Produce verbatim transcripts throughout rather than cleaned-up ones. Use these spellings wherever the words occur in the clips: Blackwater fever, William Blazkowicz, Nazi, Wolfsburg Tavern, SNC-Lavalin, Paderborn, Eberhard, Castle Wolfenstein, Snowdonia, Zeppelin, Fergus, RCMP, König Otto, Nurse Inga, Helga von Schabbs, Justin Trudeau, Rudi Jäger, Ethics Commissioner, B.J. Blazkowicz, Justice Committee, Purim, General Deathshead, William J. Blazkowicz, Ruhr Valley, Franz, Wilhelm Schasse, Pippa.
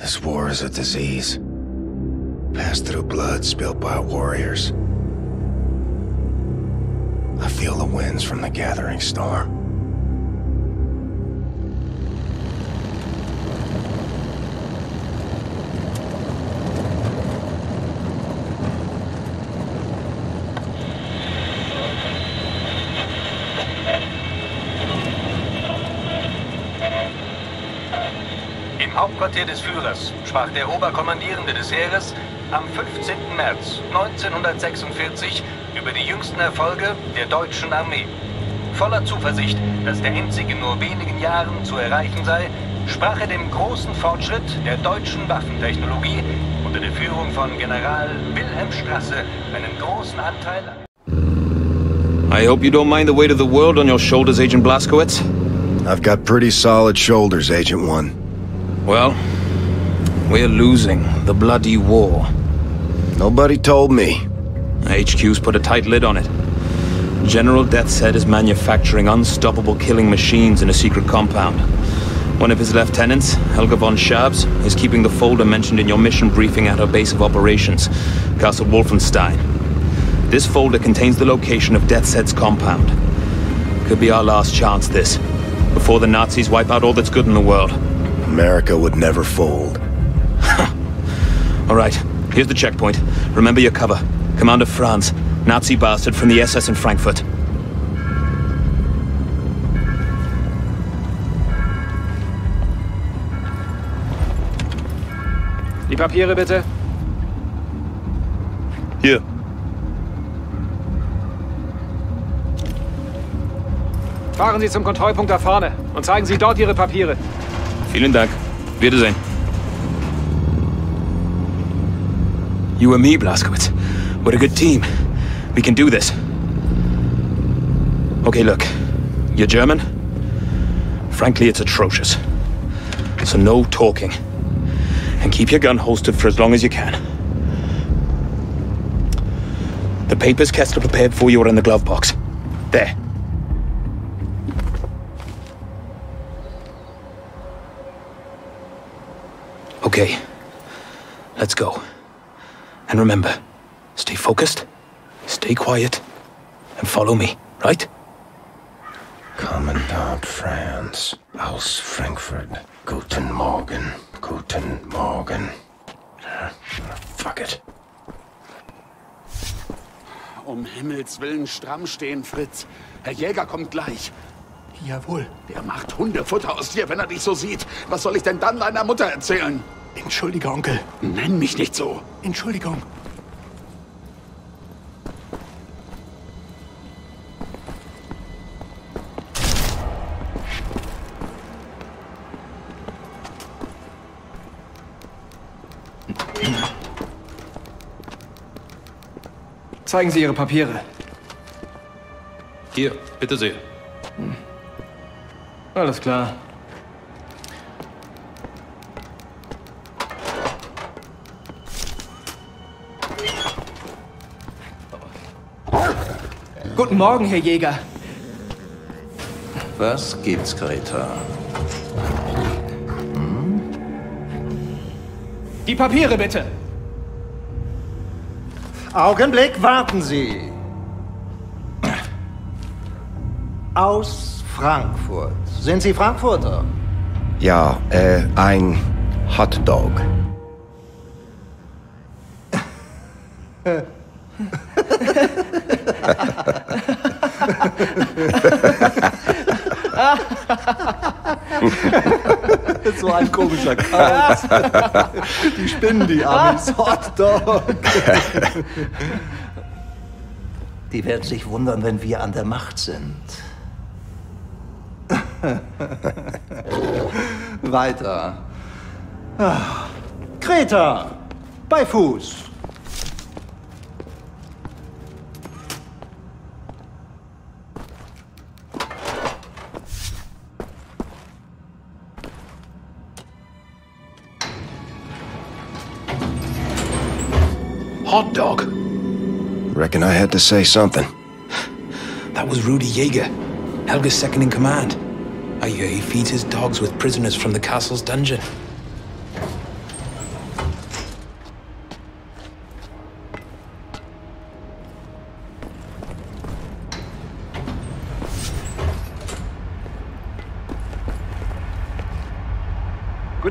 This war is a disease, passed through blood spilled by warriors. I feel the winds from the gathering storm. Quartier des Führers sprach der Oberkommandierende des Heeres am fünfzehnten März neunzehnhundertsechsundvierzig über die jüngsten Erfolge der deutschen Armee. Voller Zuversicht, dass der Endsieg in nur wenigen Jahren zu erreichen sei, sprach er dem großen Fortschritt der deutschen Waffentechnologie unter der Führung von General Wilhelm Schasse einen großen Anteil an. I hope you don't mind the weight of the world on your shoulders, Agent Blazkowicz. I've got pretty solid shoulders, Agent One. Well, we're losing the bloody war. Nobody told me. H Q's put a tight lid on it. General Deathshead is manufacturing unstoppable killing machines in a secret compound. One of his lieutenants, Helga von Schabbs, is keeping the folder mentioned in your mission briefing at her base of operations, Castle Wolfenstein. This folder contains the location of Deathshead's compound. Could be our last chance, this, before the Nazis wipe out all that's good in the world. America would never fold. All right, here's the checkpoint. Remember your cover. Commander Franz, Nazi bastard from the S S in Frankfurt. Die Papiere bitte. Hier. Fahren Sie zum Kontrollpunkt da vorne und zeigen Sie dort Ihre Papiere. Vielen Dank. Wiedersehen. You and me, Blazkowicz. What a good team. We can do this. Okay, look. You're German? Frankly, it's atrocious. So no talking. And keep your gun holstered for as long as you can. The papers Kessler prepared for you are in the glove box. There. Okay, let's go. And remember, stay focused, stay quiet, and follow me, right? Commandant Franz, aus Frankfurt, guten Morgen, guten Morgen. Fuck it. Um Himmels Willen stramm stehen, Fritz. Herr Jäger kommt gleich. Jawohl. Der macht Hundefutter aus dir, wenn er dich so sieht. Was soll ich denn dann deiner Mutter erzählen? Entschuldige, Onkel. Nenn mich nicht so. Entschuldigung. Zeigen Sie Ihre Papiere. Hier, bitte sehr. Hm. Alles klar. Guten Morgen, Herr Jäger. Was gibt's, Greta? Hm? Die Papiere bitte! Augenblick, warten Sie! Aus Frankfurt. Sind Sie Frankfurter? Ja, äh, ein Hotdog. So ein komischer Kreis. Die spinnen die Amis. Hotdog. Die werden sich wundern, wenn wir an der Macht sind. Weiter. Ach. Kreta! Bei Fuß! Hot dog. Reckon I had to say something. That was Rudi Jäger, Helga's second in command. I hear he feeds his dogs with prisoners from the castle's dungeon.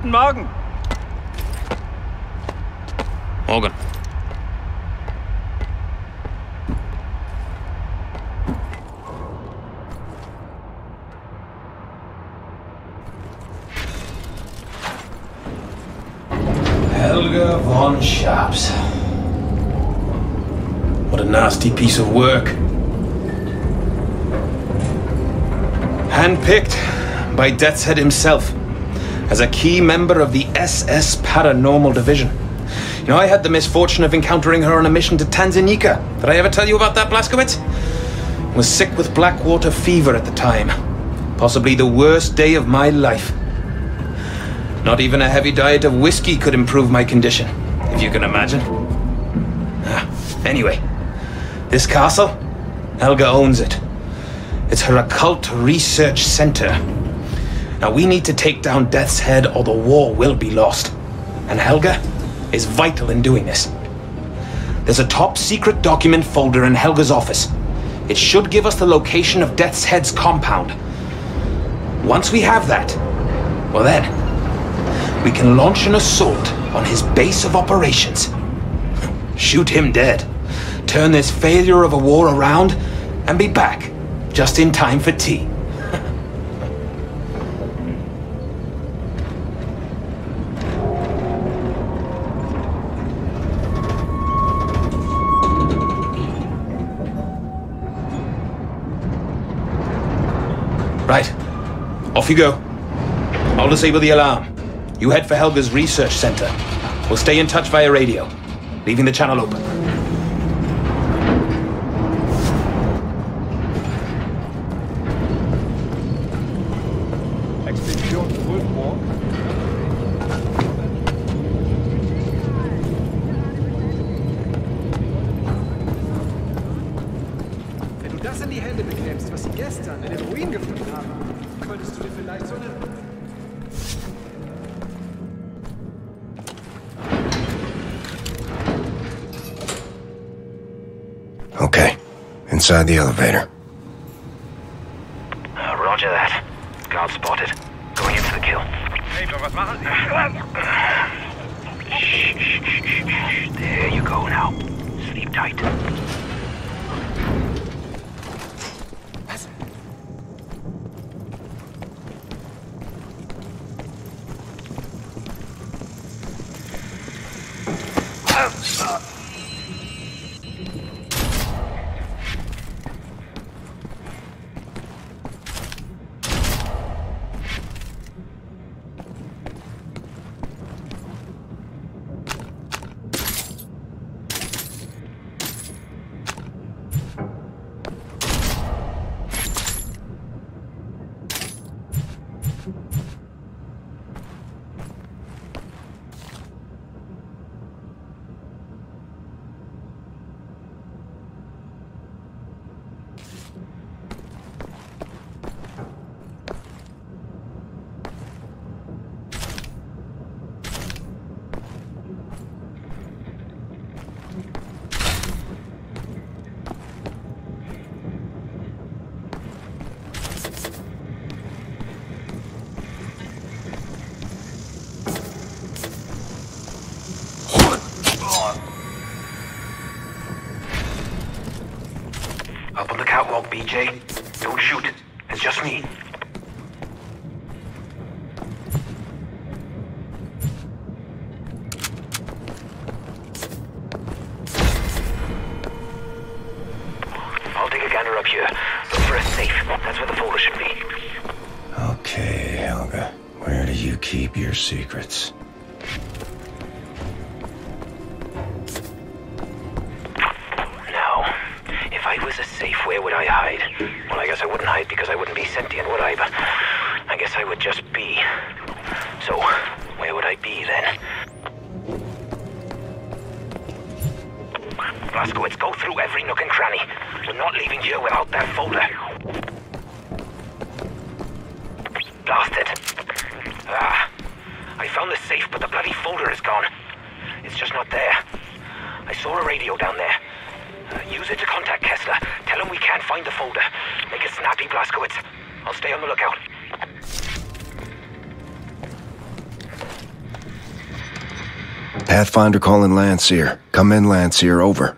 Guten Morgen. Morgen. Helga von Schabbs. What a nasty piece of work. Handpicked by Deathshead himself as a key member of the S S Paranormal Division. You know, I had the misfortune of encountering her on a mission to Tanzania. Did I ever tell you about that, Blazkowicz? I was sick with Blackwater fever at the time. Possibly the worst day of my life. Not even a heavy diet of whiskey could improve my condition, if you can imagine. Ah, anyway, this castle, Helga owns it. It's her occult research center. Now we need to take down Death's Head or the war will be lost. And Helga is vital in doing this. There's a top secret document folder in Helga's office. It should give us the location of Death's Head's compound. Once we have that, well then, we can launch an assault on his base of operations. Shoot him dead. Turn this failure of a war around and be back just in time for tea. Right, off you go. I'll disable the alarm. You head for Helga's research center. We'll stay in touch via radio, leaving the channel open. Inside the elevator. Uh, roger that. Guard spotted. Going into the kill. Shh, shh, shh, shh. There you go now. Sleep tight. B J, don't shoot. It's just me. I'll take a gander up here. Look for a safe. That's where the folder should be. Okay, Helga. Where do you keep your secrets? I'll stay on the lookout. Pathfinder calling Landseer. Come in, Landseer, over.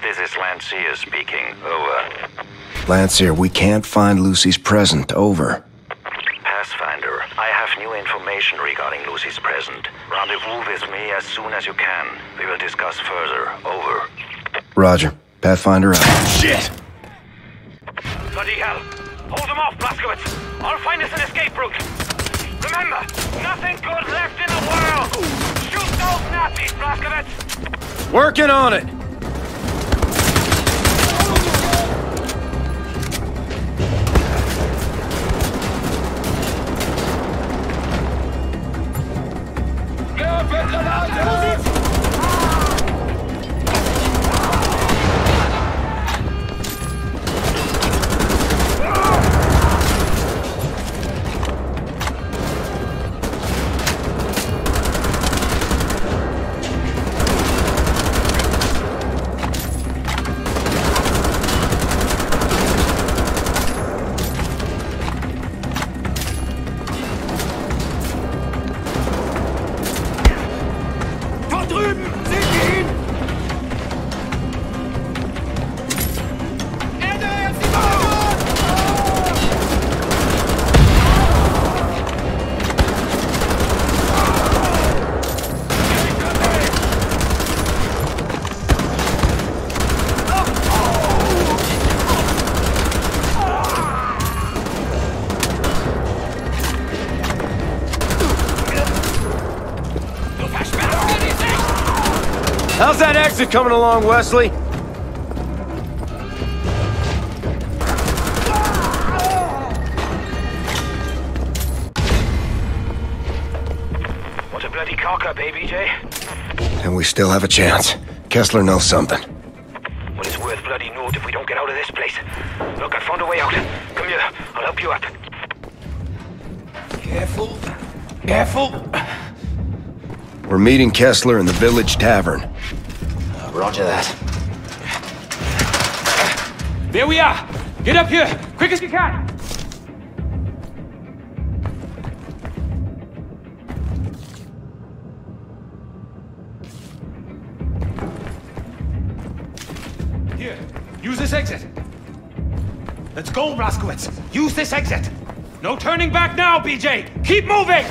This is Landseer speaking, over. Landseer, we can't find Lucy's present, over. Pathfinder, I have new information regarding Lucy's present. Rendezvous with me as soon as you can. We will discuss further, over. Roger. Pathfinder out. Shit! Bloody hell! Hold them off, Blazkowicz! I'll find us an escape route! Remember, nothing good left in the world! Shoot those Nazis, Blazkowicz! Working on it! How's that exit coming along, Wesley? What a bloody cock-up, eh, B J? And we still have a chance. Kessler knows something. Well, it's worth bloody naught if we don't get out of this place. Look, I found a way out. Come here, I'll help you up. Careful. Careful. We're meeting Kessler in the village tavern. Roger that. There we are! Get up here! Quick as you can! Here, use this exit. Let's go, Blazkowicz! Use this exit! No turning back now, B J! Keep moving!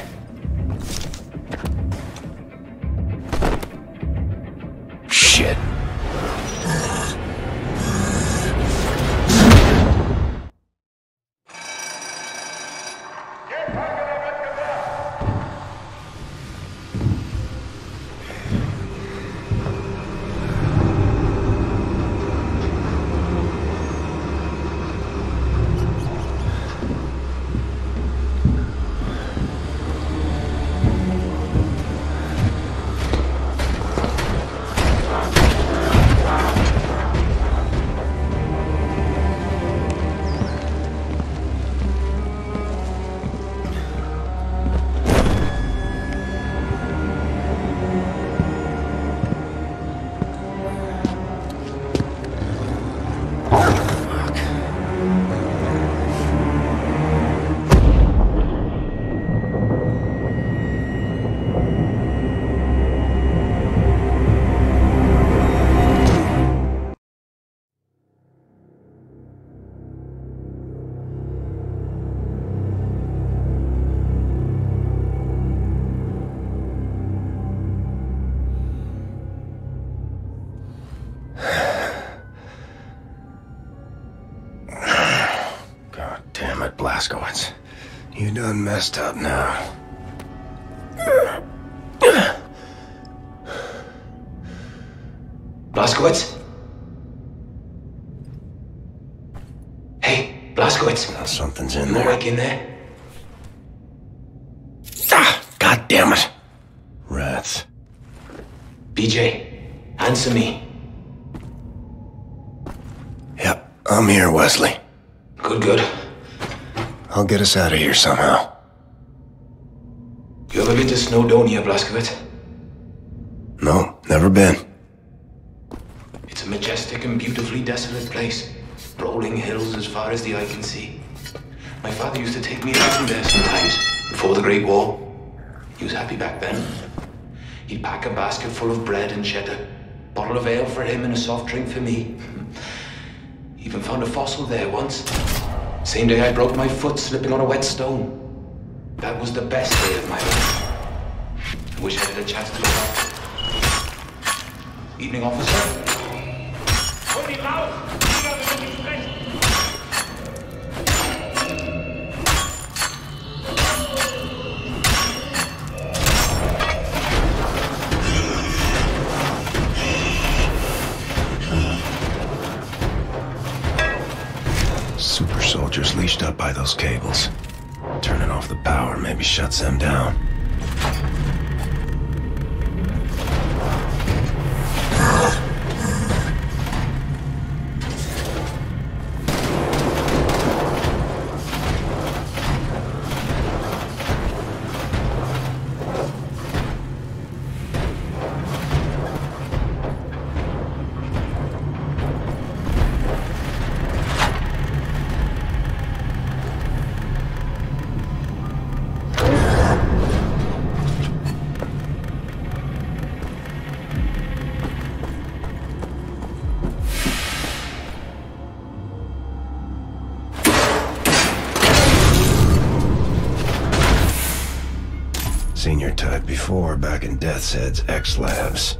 You done messed up now. Blazkowicz? Hey, Blazkowicz. Now something's in there. Like in there? Ah, God damn it. Rats. B J, answer me. Yep, I'm here, Wesley. Good, good. I'll get us out of here somehow. You ever been to Snowdonia, Blazkowicz? No, never been. It's a majestic and beautifully desolate place. Rolling hills as far as the eye can see. My father used to take me out from there sometimes, before the Great War. He was happy back then. He'd pack a basket full of bread and cheddar, bottle of ale for him and a soft drink for me. Even found a fossil there once. Same day I broke my foot slipping on a wet stone. That was the best day of my life. I wish I had a chance to look up. Evening, officer. Super soldiers leashed up by those cables. Turning off the power maybe shuts them down. Before back in Deathshead's X-Labs.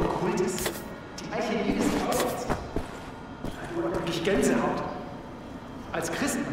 Okkultes, die Alchemie des Glaubens. Wirklich Gänsehaut. Als Christen.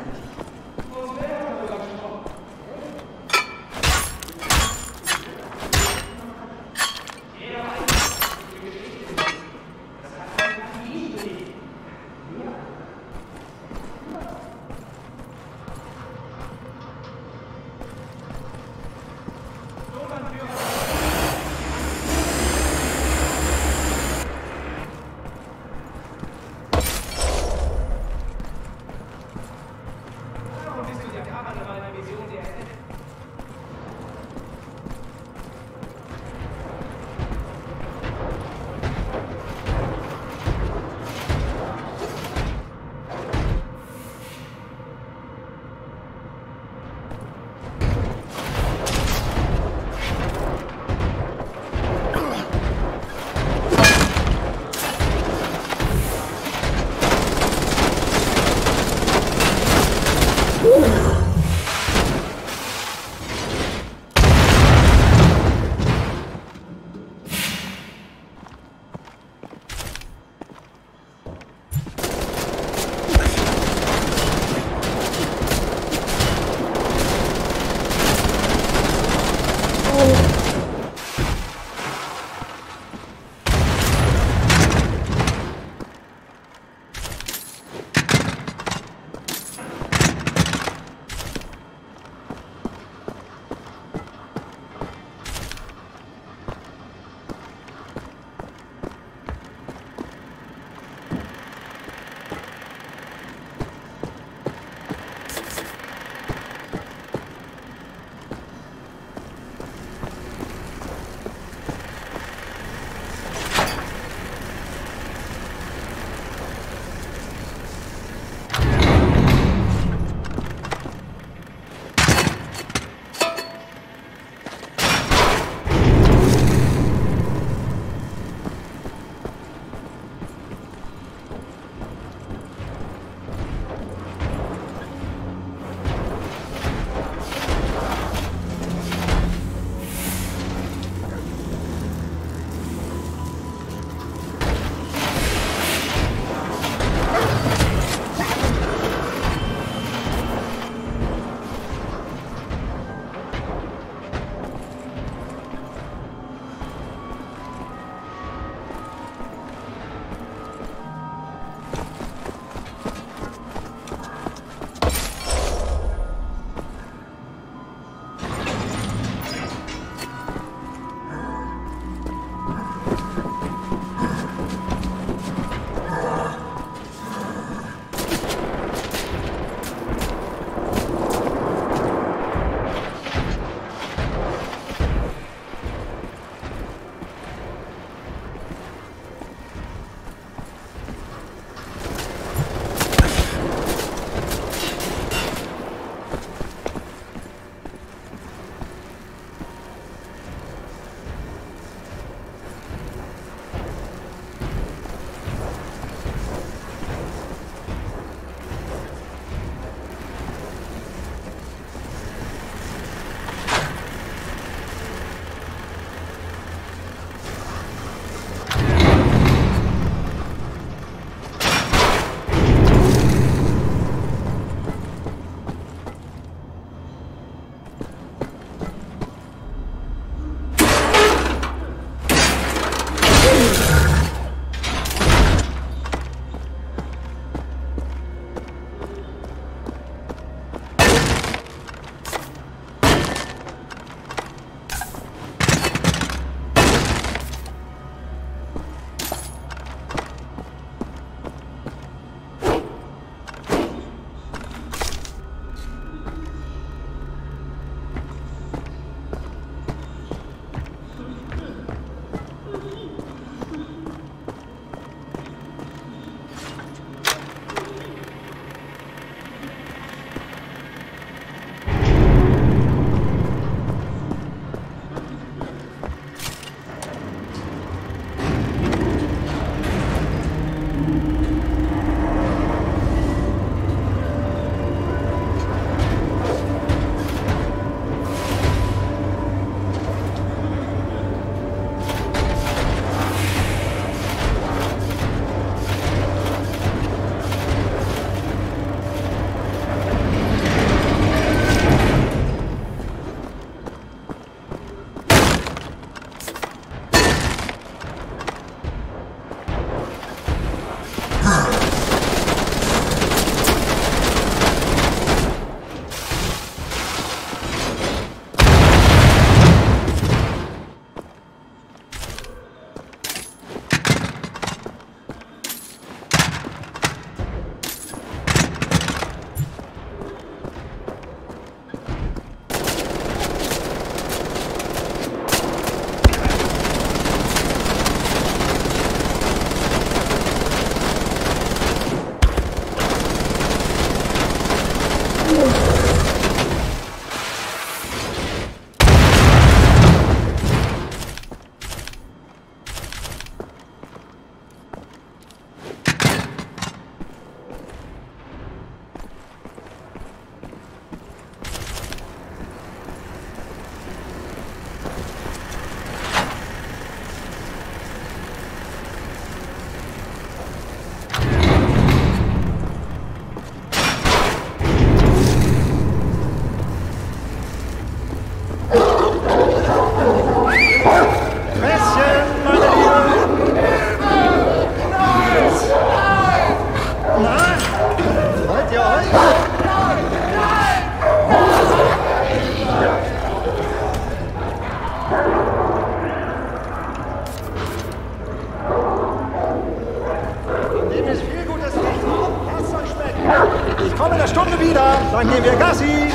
einer Stunde wieder. Dann gehen wir Gassi.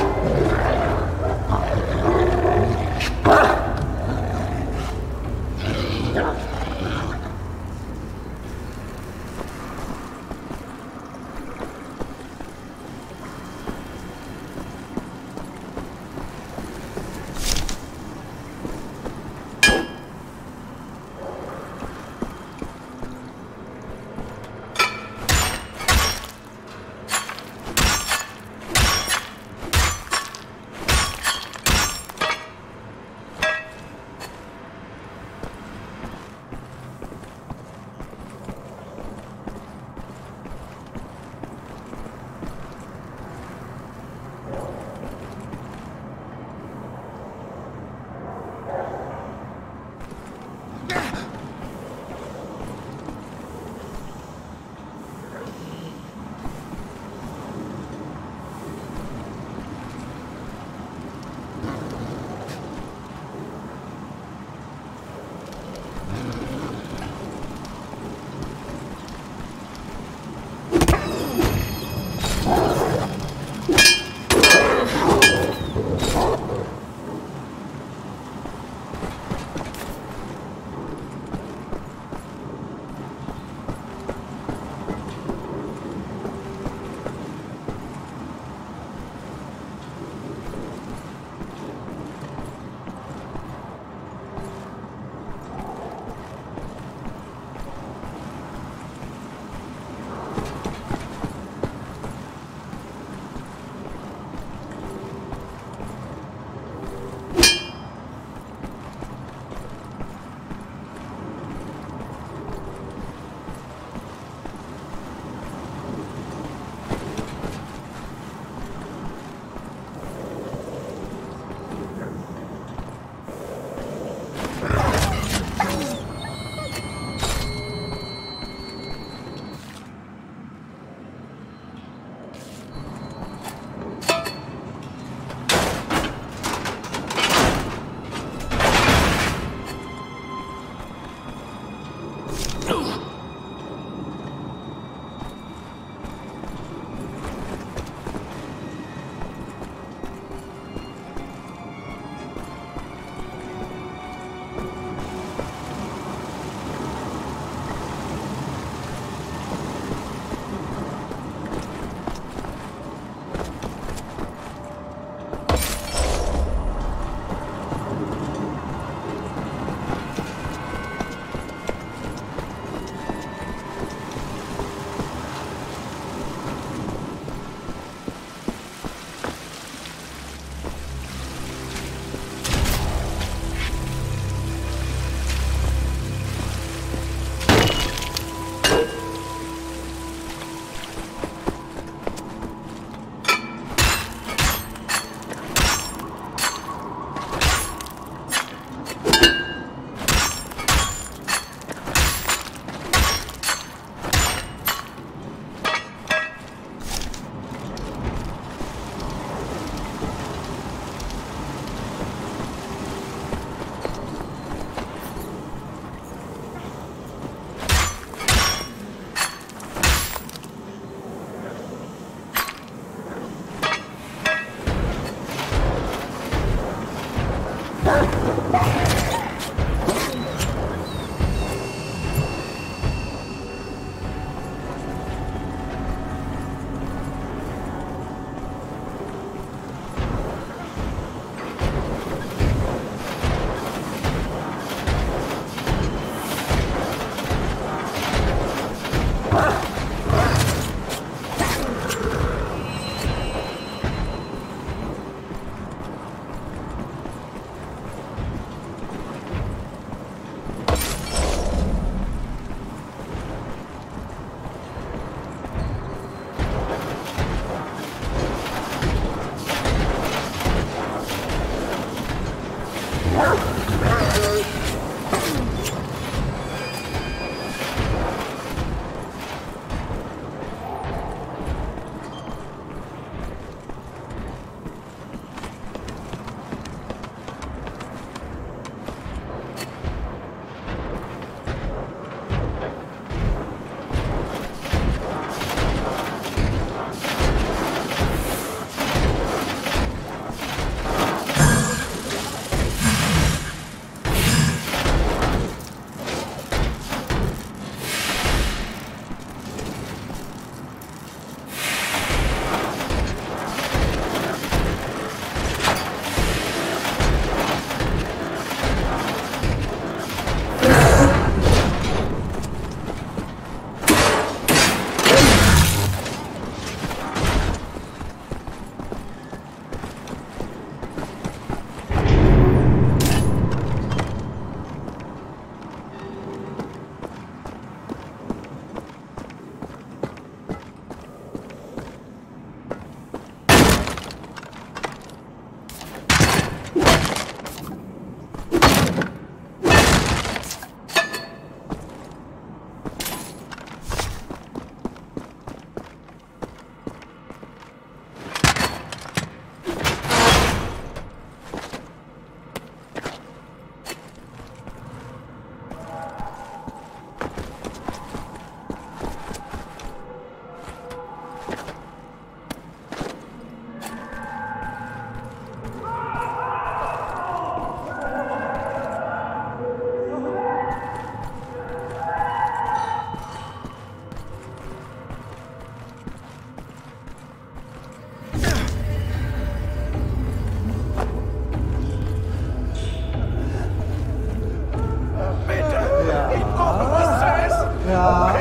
Ja,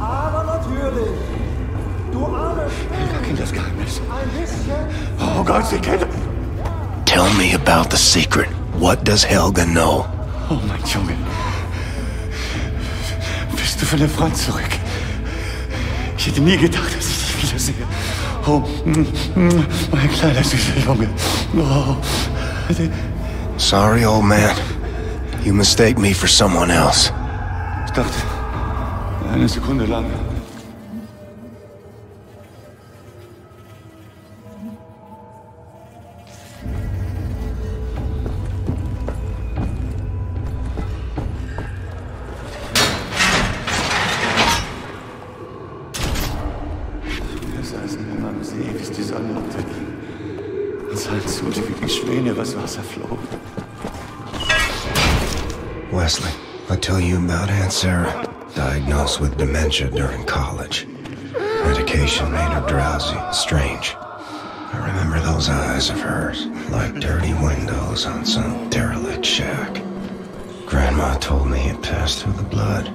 aber natürlich. Du arme Spinne. Ein bisschen. Oh Gott, sie kennt. Tell me about the secret. What does Helga know? Oh, mein Junge. Bist du von der Franz zurück? Ich hätte nie gedacht, dass ich dich wiedersehe. Oh, mein kleiner, süßer Junge. Oh. Sorry, old man. You mistake me for someone else. Ich dachte, eine Sekunde lang. Wesley, I tell you about Aunt Sarah, diagnosed with dementia during college. Medication made her drowsy, strange. I remember those eyes of hers, like dirty windows on some derelict shack. Grandma told me it passed through the blood.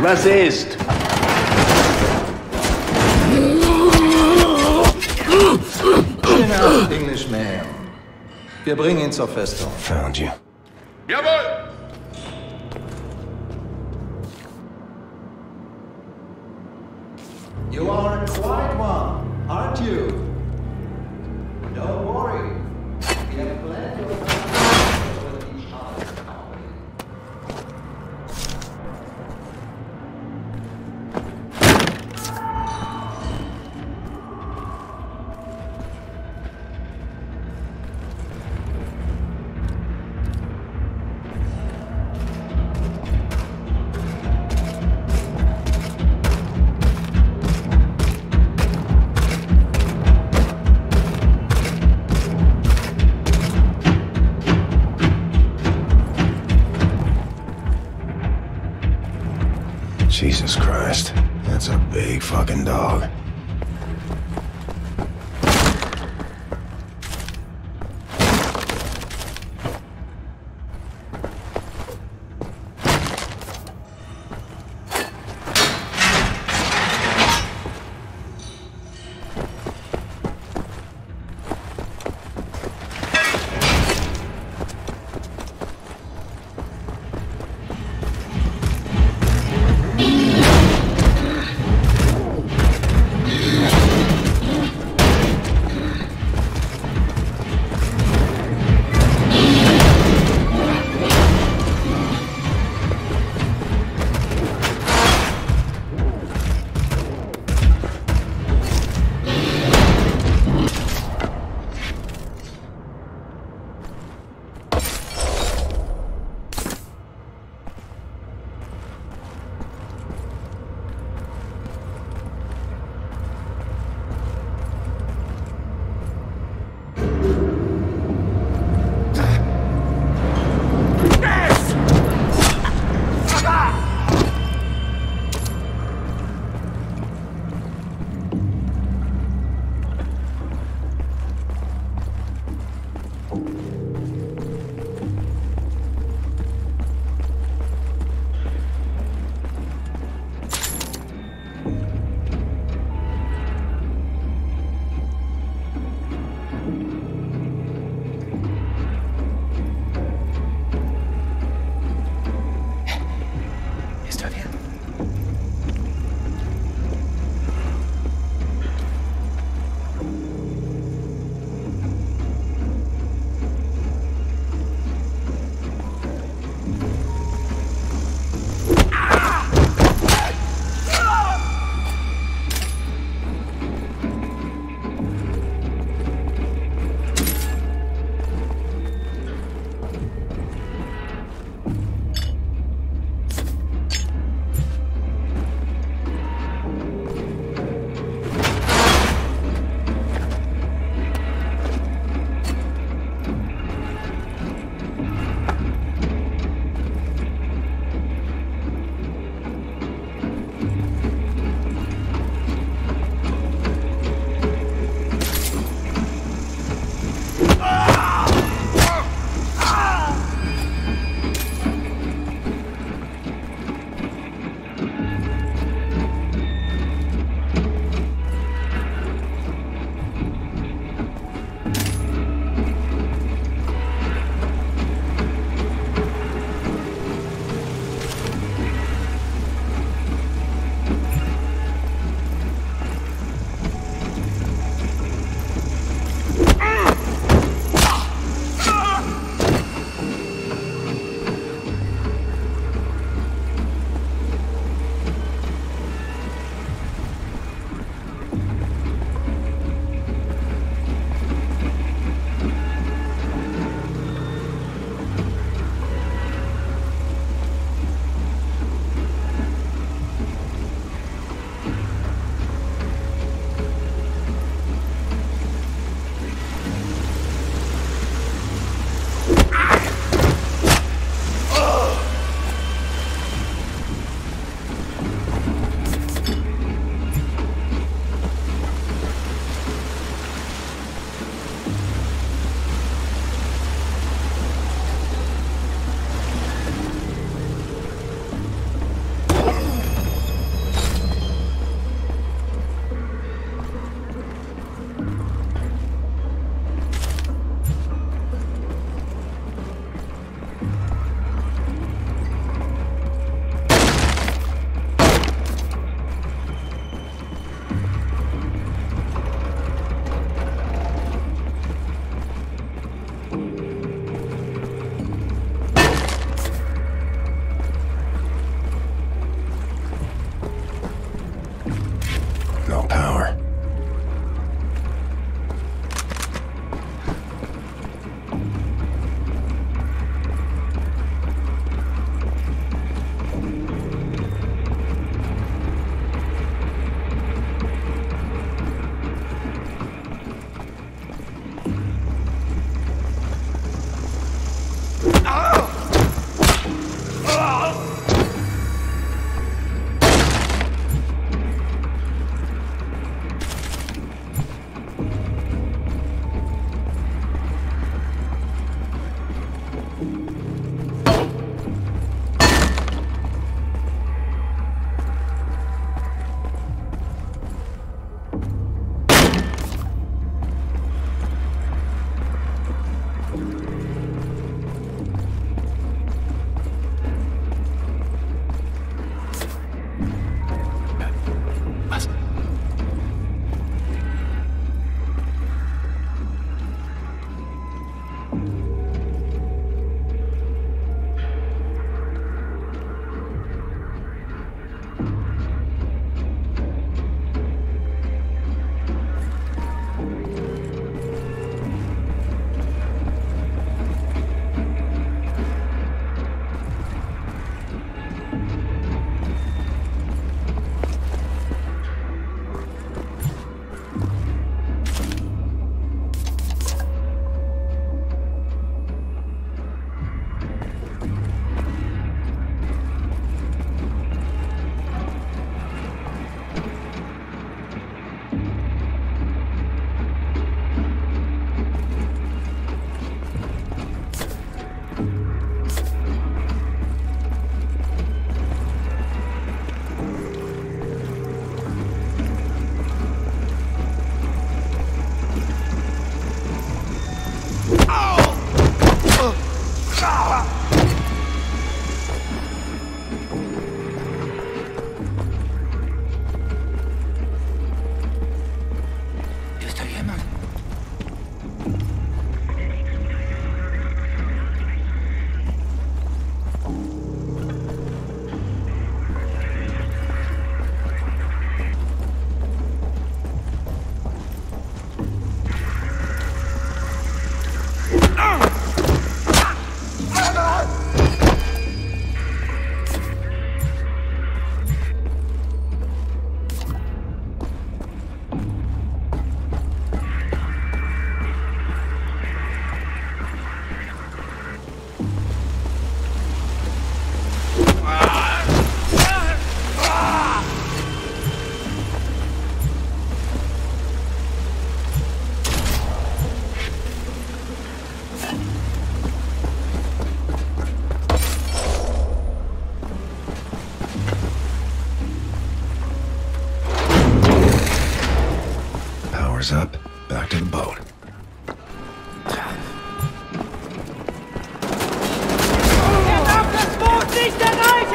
Was ist? Genau, Englishman. Wir bringen ihn zur Festung. Found you. Jawohl! You are quite one, aren't you? Don't worry. We have plenty of time with each other's company. Jesus Christ, that's a big fucking dog. Sails up, back to the boat. Er darf das Boot nicht erreichen!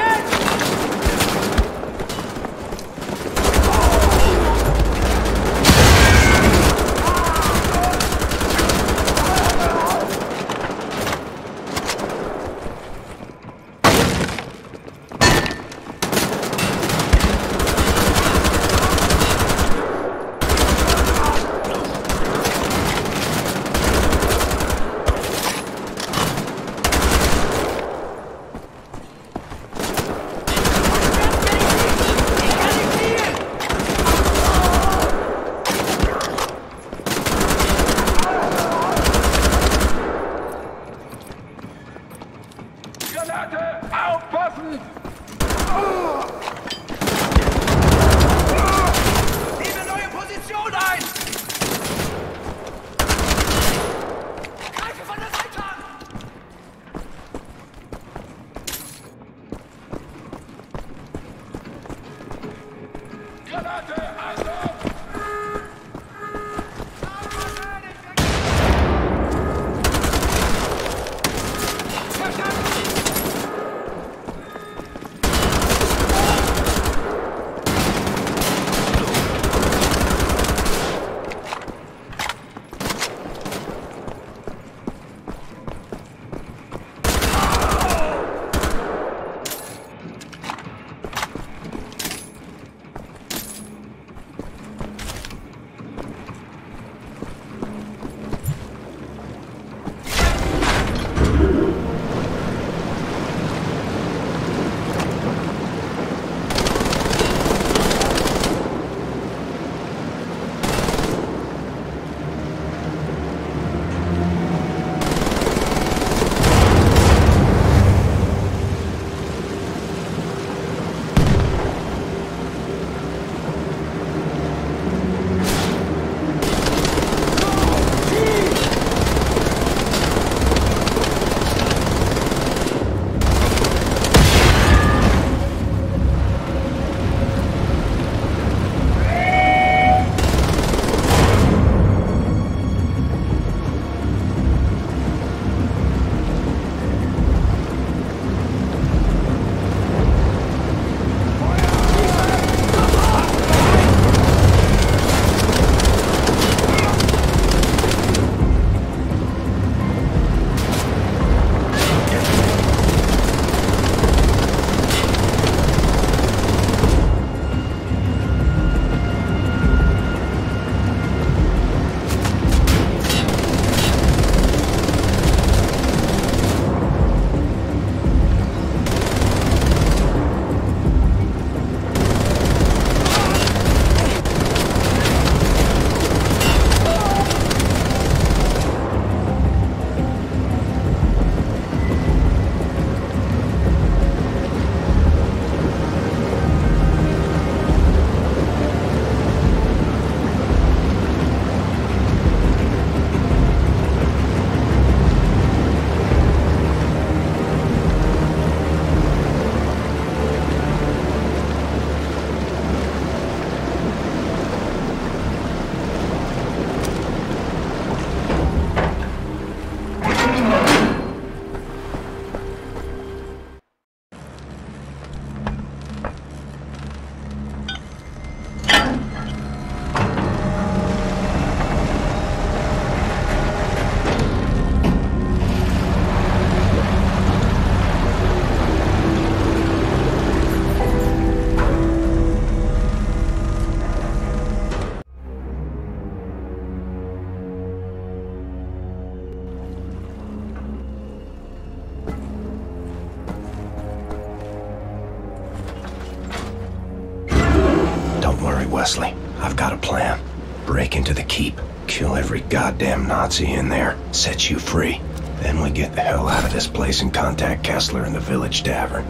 Goddamn Nazi in there, sets you free. Then we get the hell out of this place and contact Kessler in the village tavern.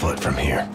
foot from here.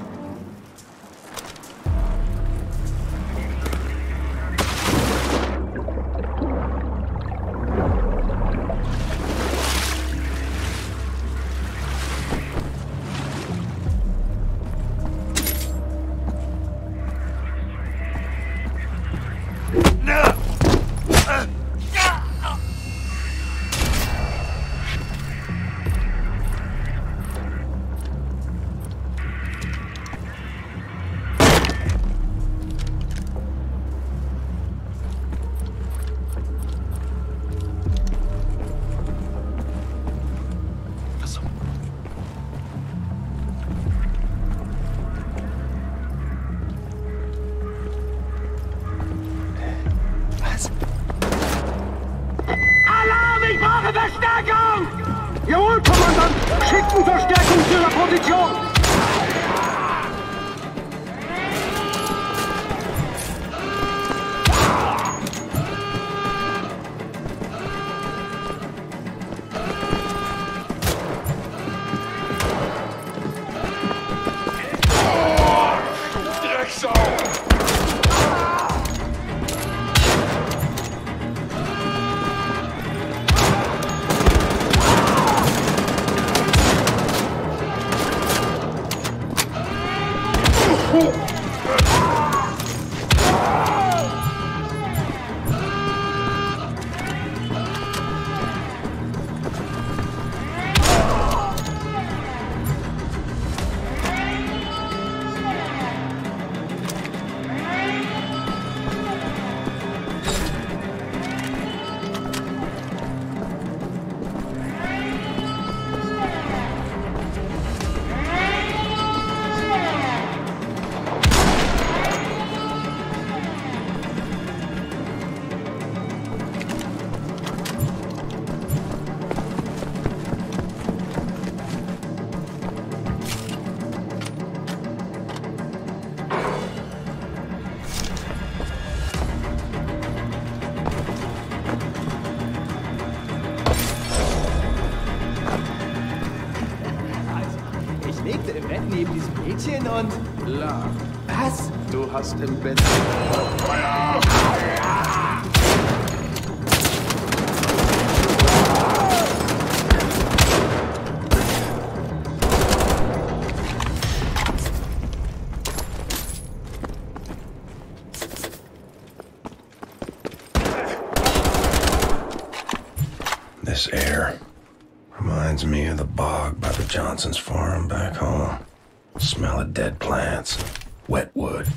Und Love. Was? Du hast im Bett. This air reminds me of the bog by the Johnsons' farm back home. Smell of dead plants, wet wood.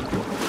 Thank you.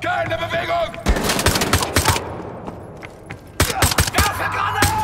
Keine Bewegung! Werfe Granaten!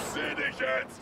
Ich seh dich jetzt!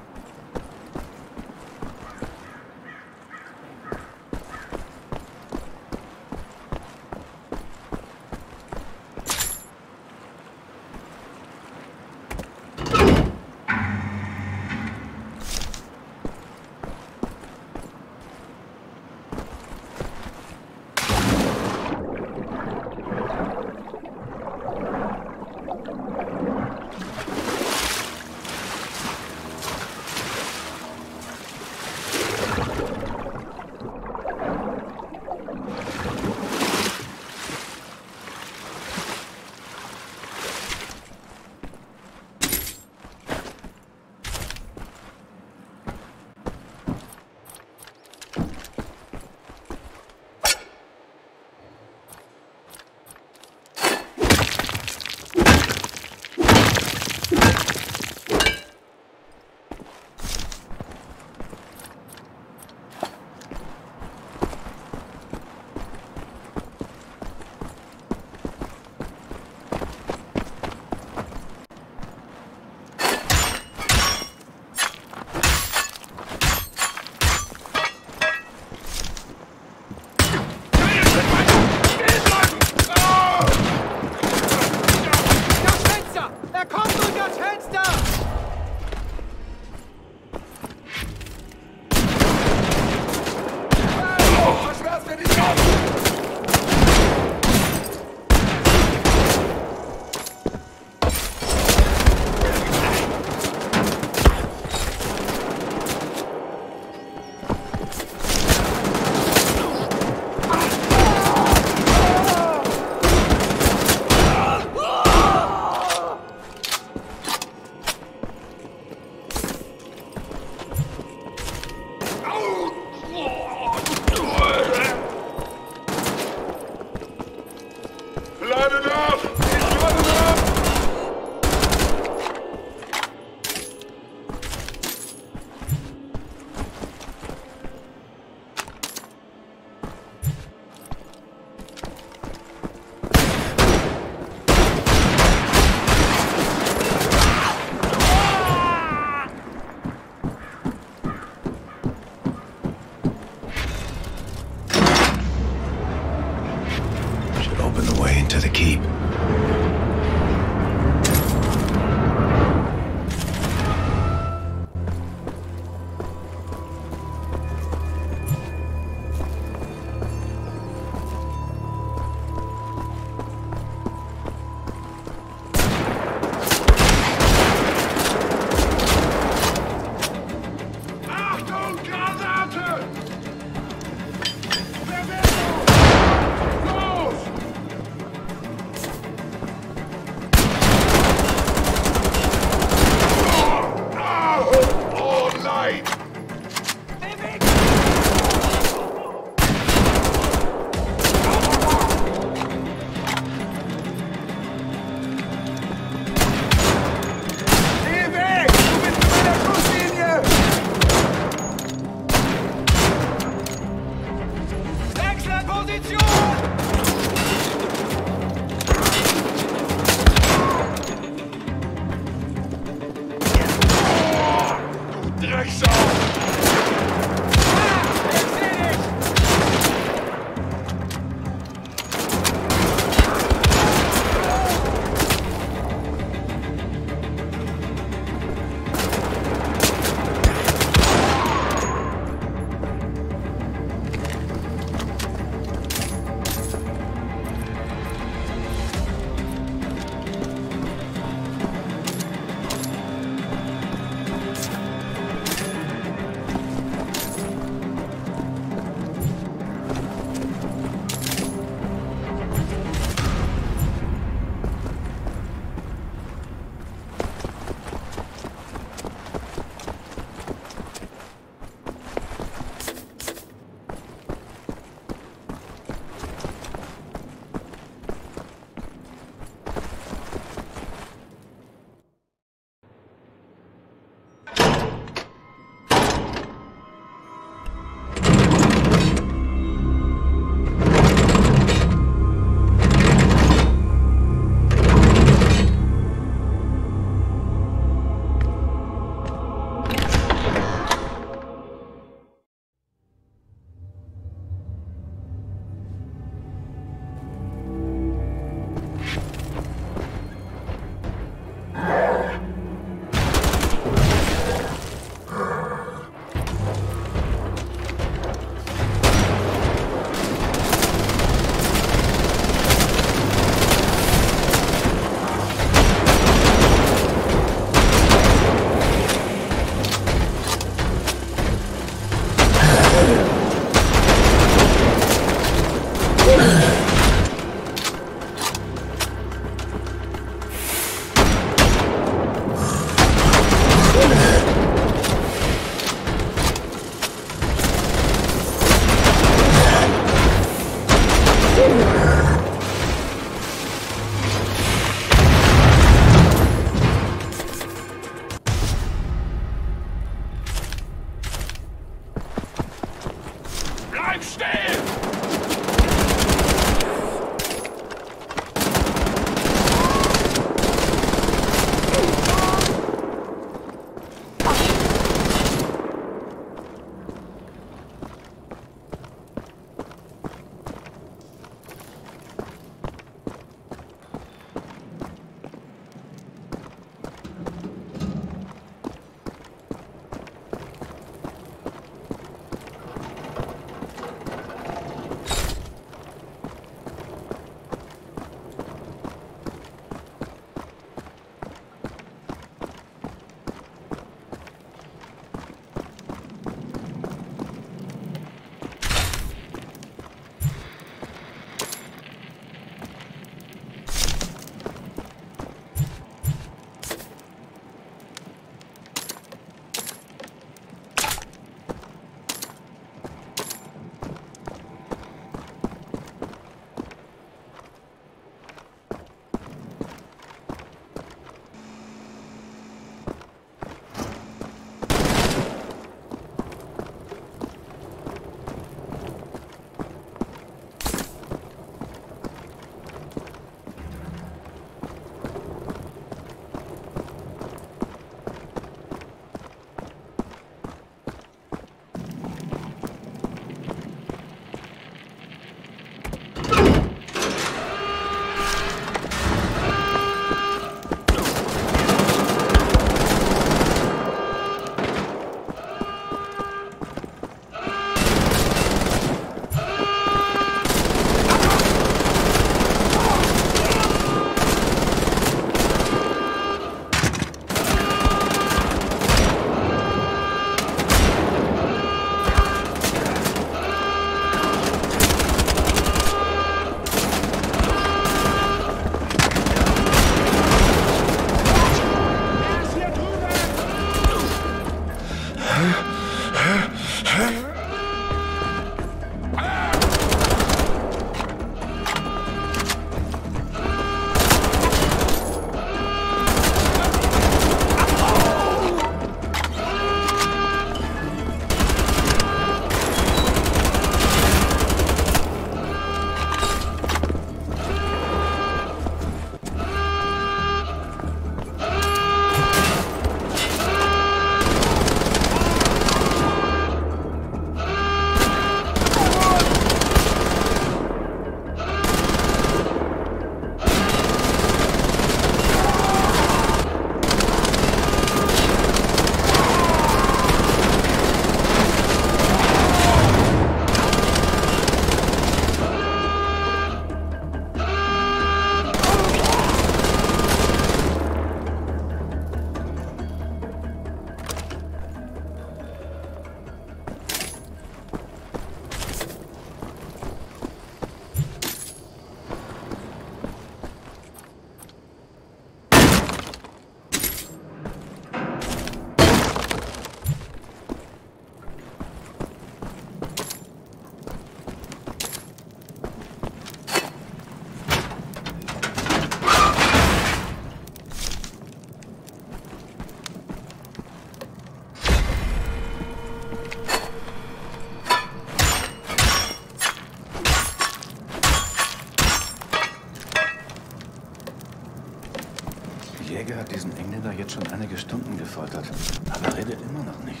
Jäger hat diesen Engländer jetzt schon einige Stunden gefoltert, aber redet immer noch nicht.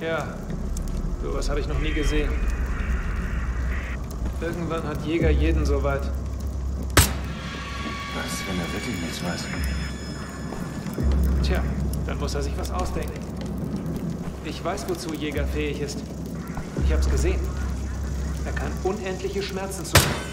Ja, sowas habe ich noch nie gesehen. Irgendwann hat Jäger jeden soweit. Was, wenn er wirklich nichts weiß? Tja, dann muss er sich was ausdenken. Ich weiß, wozu Jäger fähig ist. Ich hab's gesehen. Er kann unendliche Schmerzen zufügen.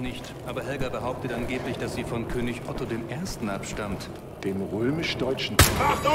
ich nicht, aber Helga behauptet angeblich, dass sie von König Otto dem Ersten abstammt. Dem römisch-deutschen... Achtung!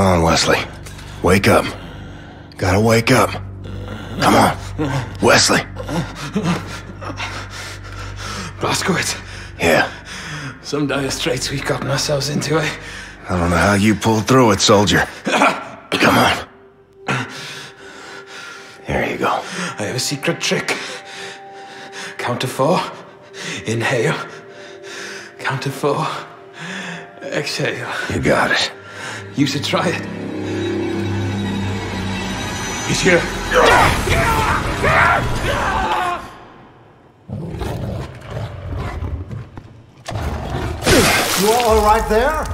Come on, Wesley. Wake up. Gotta wake up. Come on. Wesley. Blazkowicz? Yeah? Some dire straits we gotten ourselves into, eh? I don't know how you pulled through it, soldier. Come on. There you go. I have a secret trick. Count to four. Inhale. Count to four. Exhale. You got it. You should try it. He's here. You all right there?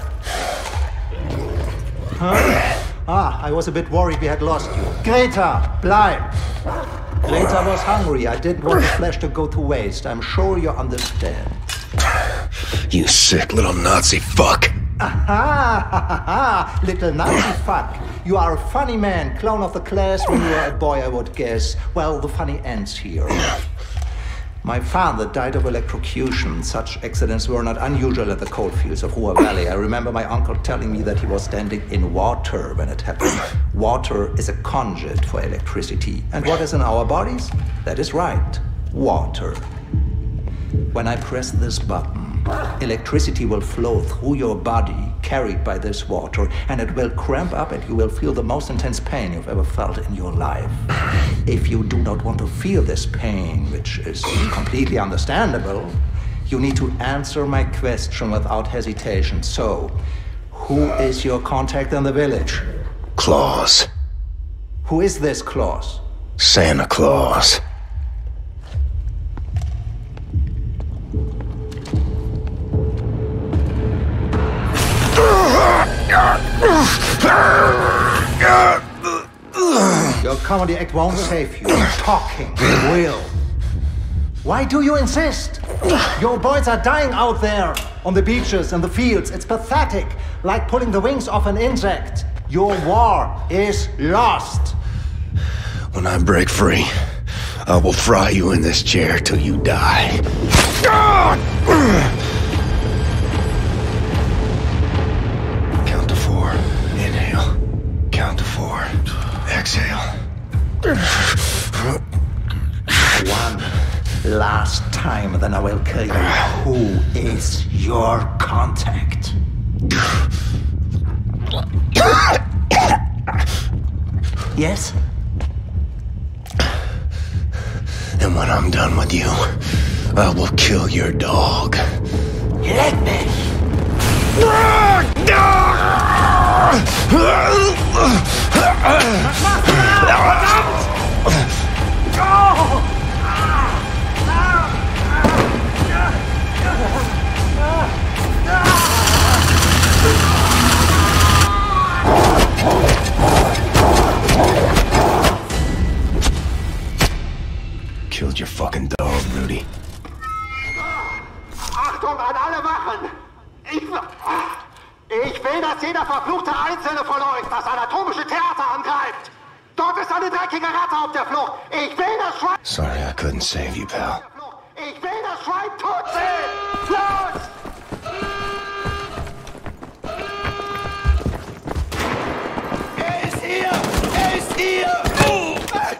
Huh? Ah, I was a bit worried we had lost you. Greta, blind. Greta was hungry. I didn't want the flesh to go to waste. I'm sure you understand. You sick little Nazi fuck. Aha, ha, ha, ha. Little Nazi fuck. You are a funny man, clown of the class when you were a boy, I would guess. Well, the funny ends here. My father died of electrocution. Such accidents were not unusual at the coalfields of Ruhr Valley. I remember my uncle telling me that he was standing in water when it happened. Water is a conduit for electricity. And what is in our bodies? That is right, water. When I press this button, electricity will flow through your body, carried by this water, and it will cramp up and you will feel the most intense pain you've ever felt in your life. If you do not want to feel this pain, which is completely understandable, you need to answer my question without hesitation. So, who is your contact in the village? Claus. Who is this Claus? Santa Claus. Your comedy act won't save you. Talking will. Why do you insist? Your boys are dying out there on the beaches and the fields. It's pathetic, like pulling the wings off an insect. Your war is lost. When I break free, I will fry you in this chair till you die. Exhale. One last time, then I will kill you. Who is your contact? Yes? And when I'm done with you, I will kill your dog. Let me. Was machst du da? Verdammt! Oh! Killed your fucking dog, Rudi. Achtung an alle Wachen! Ich... Ich will, dass jeder verfluchte Einzelne von euch das anatomische Theater angreift. Dort ist eine dreckige Ratte auf der Flucht. Ich will das Schwein... Sorry, I couldn't save you, pal. Ich will das Schwein tot sehen! Los! Er ist hier! Er ist hier! Oh! Ah!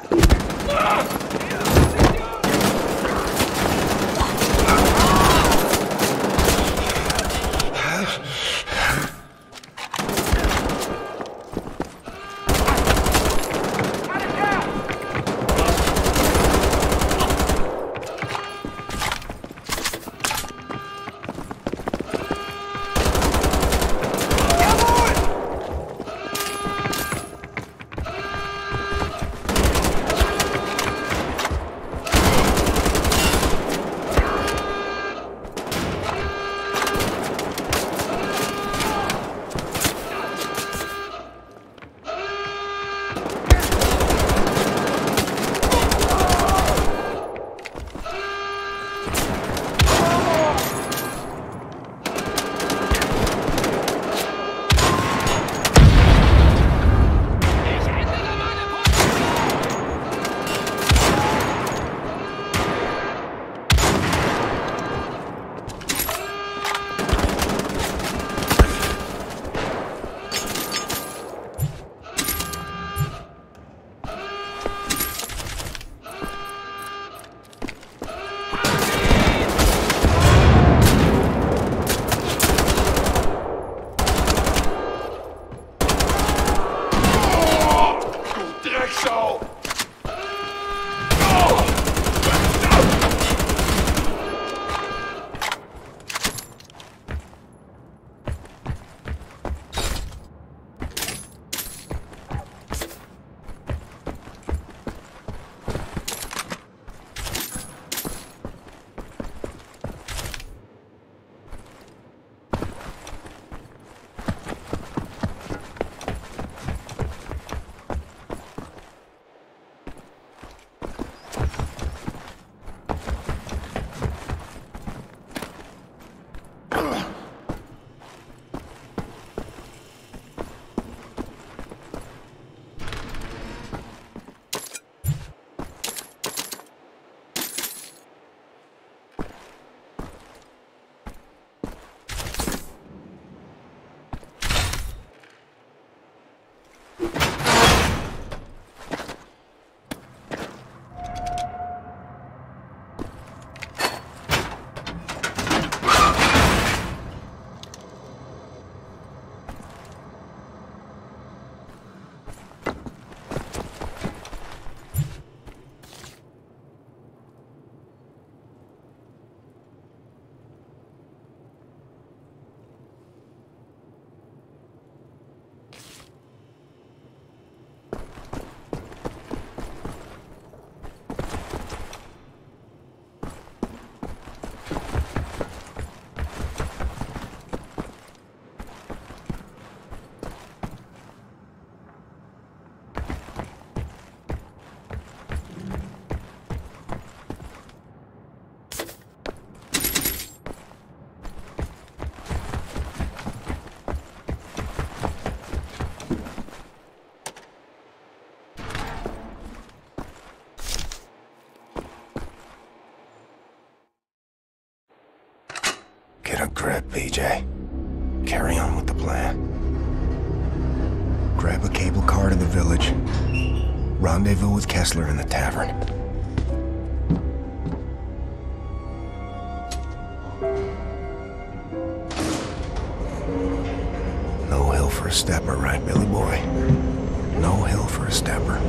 a grip, B J. Carry on with the plan. Grab a cable car to the village. Rendezvous with Kessler in the tavern. No hill for a stepper, right, Billy boy? No hill for a stepper.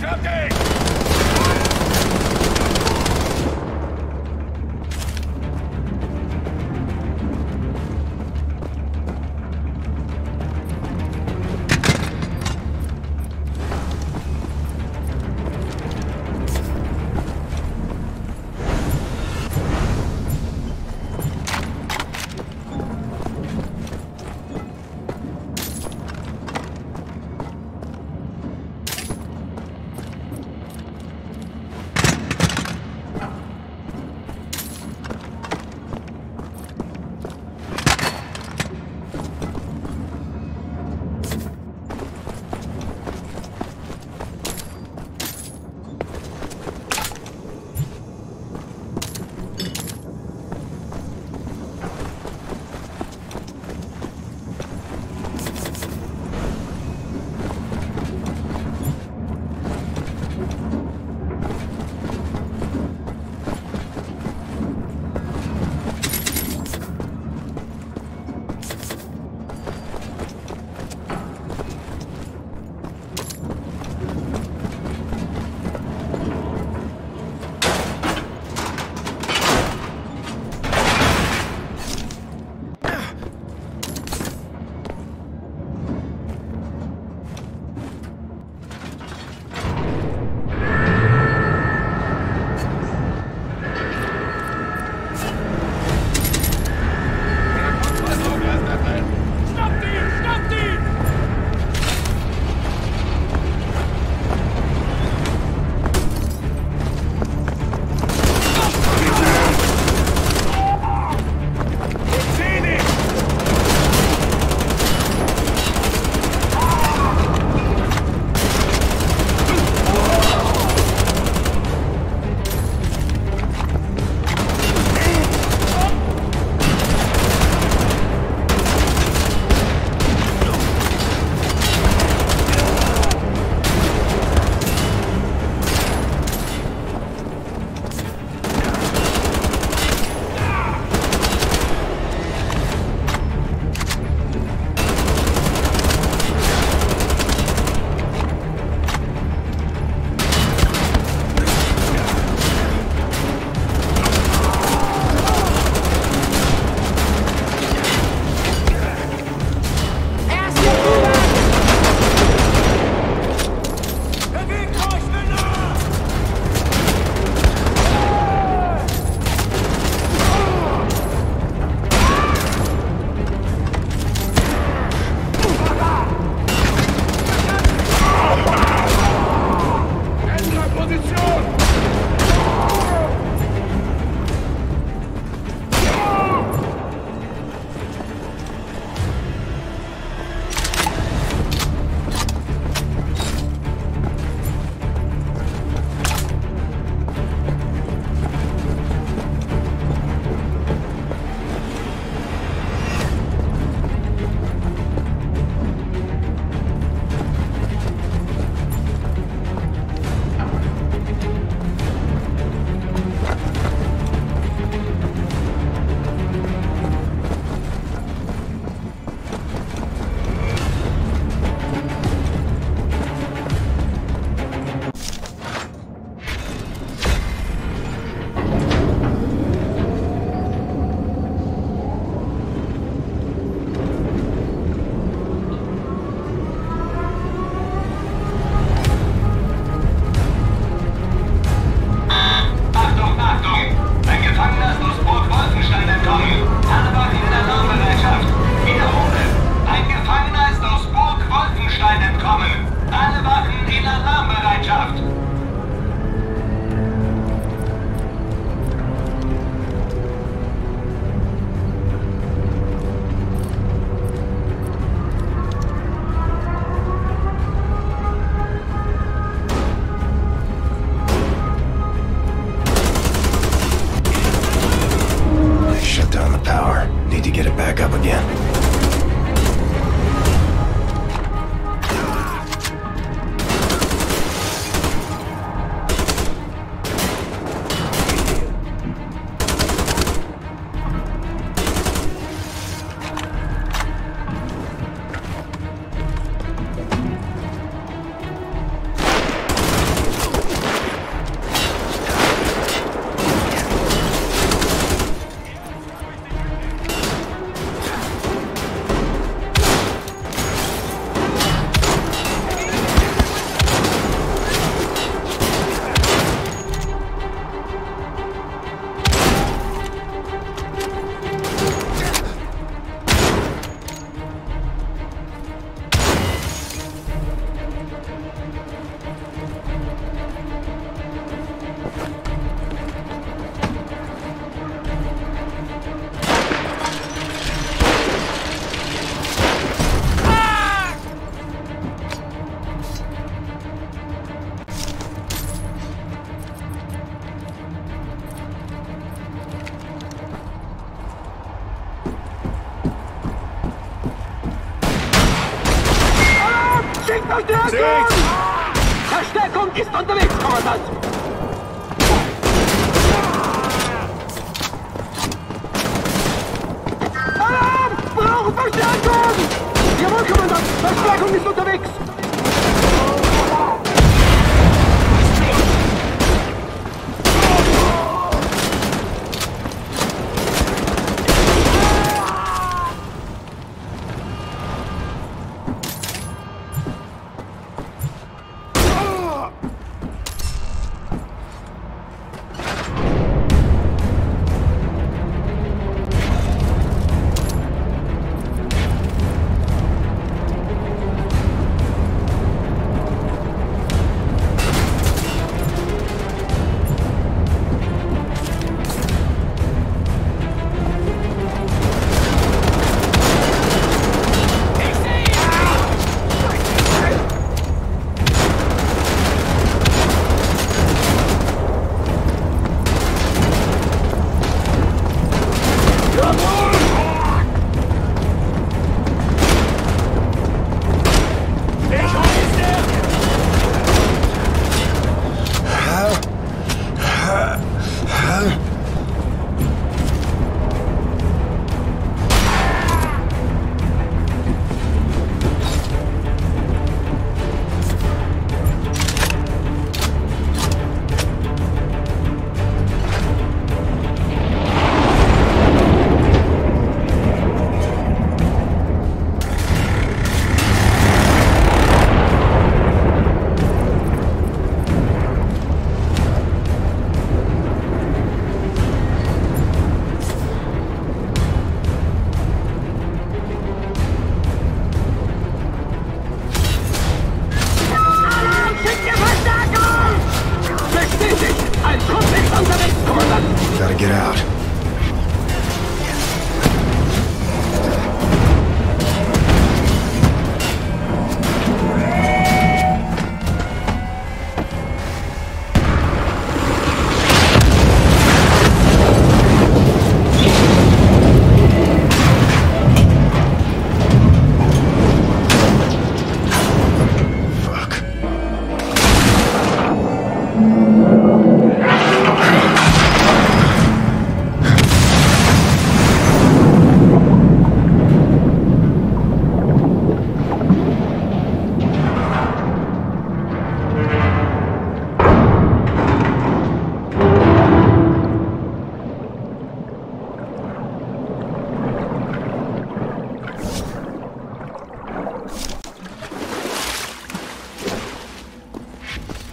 Update! angekommen. Alle Wagen in Alarmbereitschaft.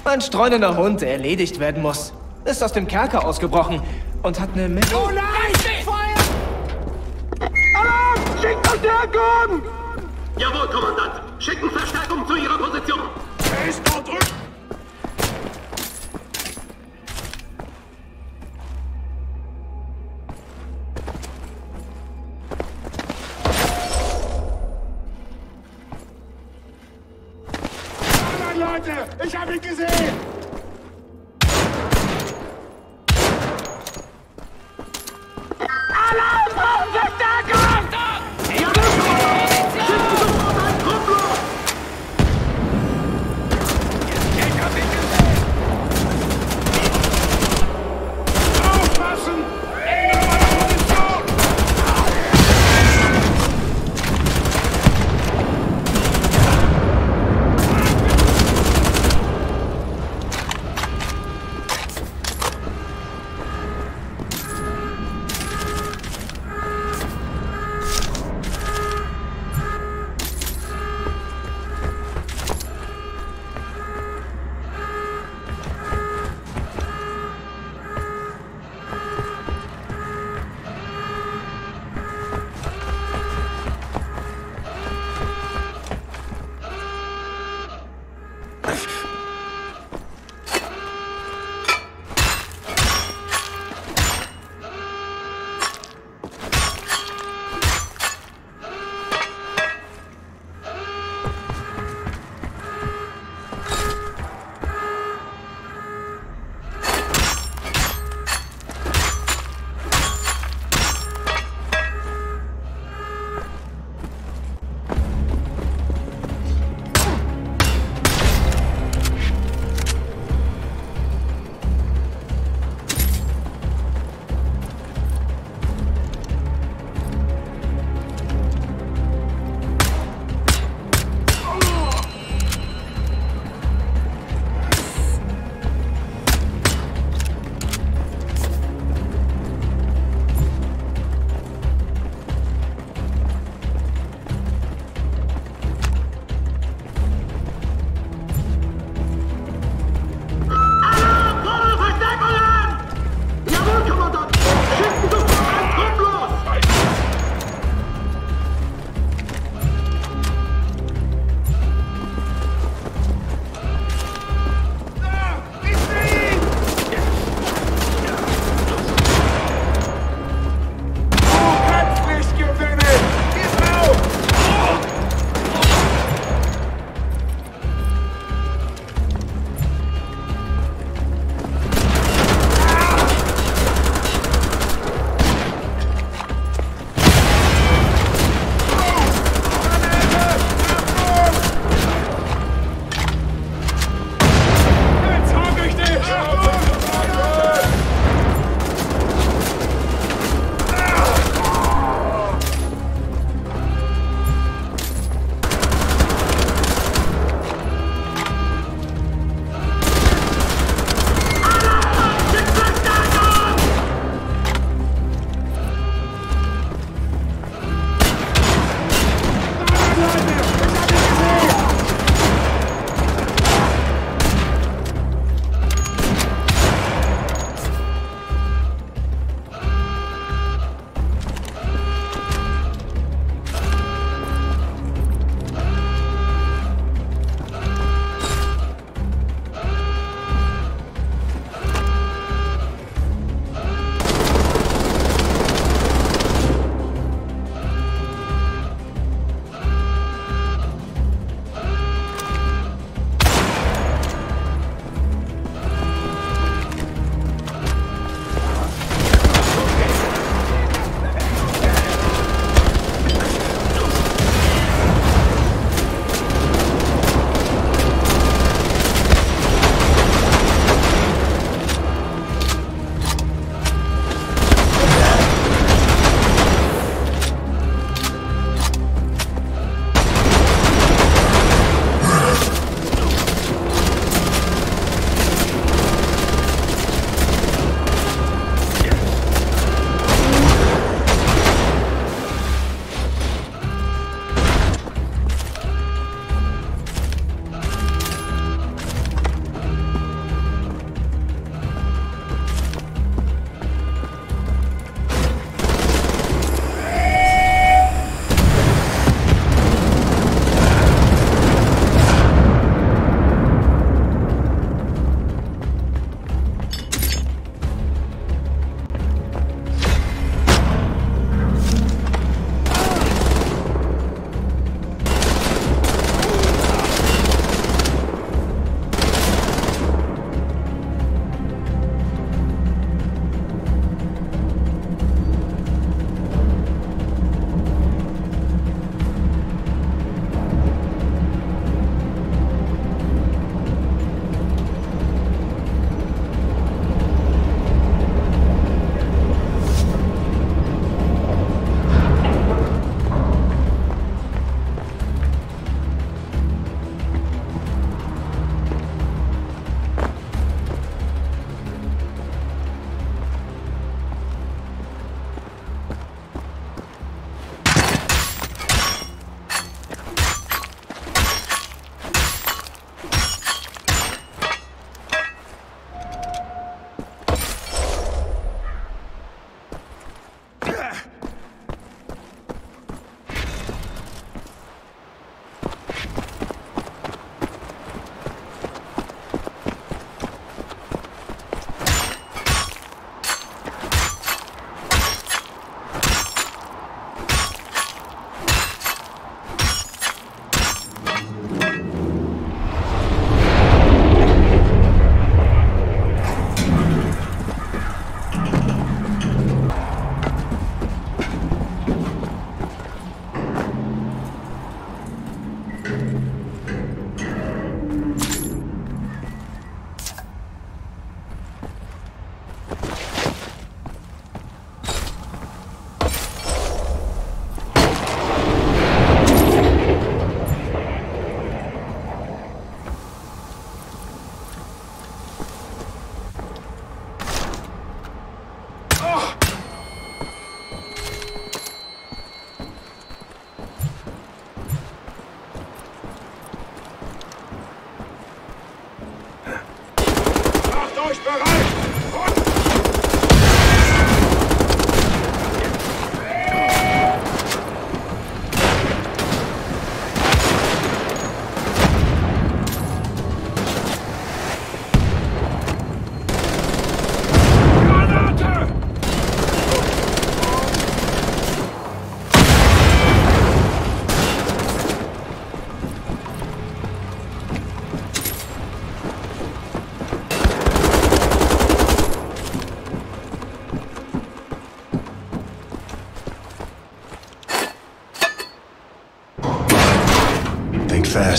Ein streunender Hund, der erledigt werden muss, ist aus dem Kerker ausgebrochen und hat eine Menge... Oh nein! Feuer! Alarm! Schickt Verstärkung! Jawohl, Kommandant! Schicken Verstärkung zu Ihrer Position! Achtung, Leute! Ich hab ihn gesehen!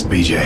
B J.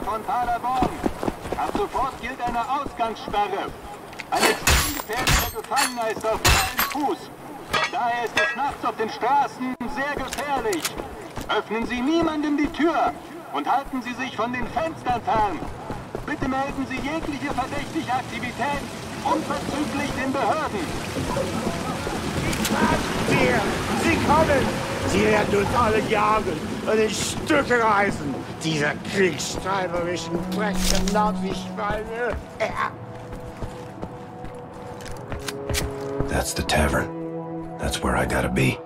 Bürger von Paderborn. Ab sofort gilt eine Ausgangssperre. Ein extrem gefährlicher Gefangener ist auf freiem Fuß. Daher ist es nachts auf den Straßen sehr gefährlich. Öffnen Sie niemandem die Tür und halten Sie sich von den Fenstern fern. Bitte melden Sie jegliche verdächtige Aktivität unverzüglich den Behörden. Ich sag's dir, Sie kommen! Sie werden uns alle jagen und in Stücke reißen. Diese kriegstreiberischen Brechen laut wie Schweine. That's the tavern. That's where I gotta be.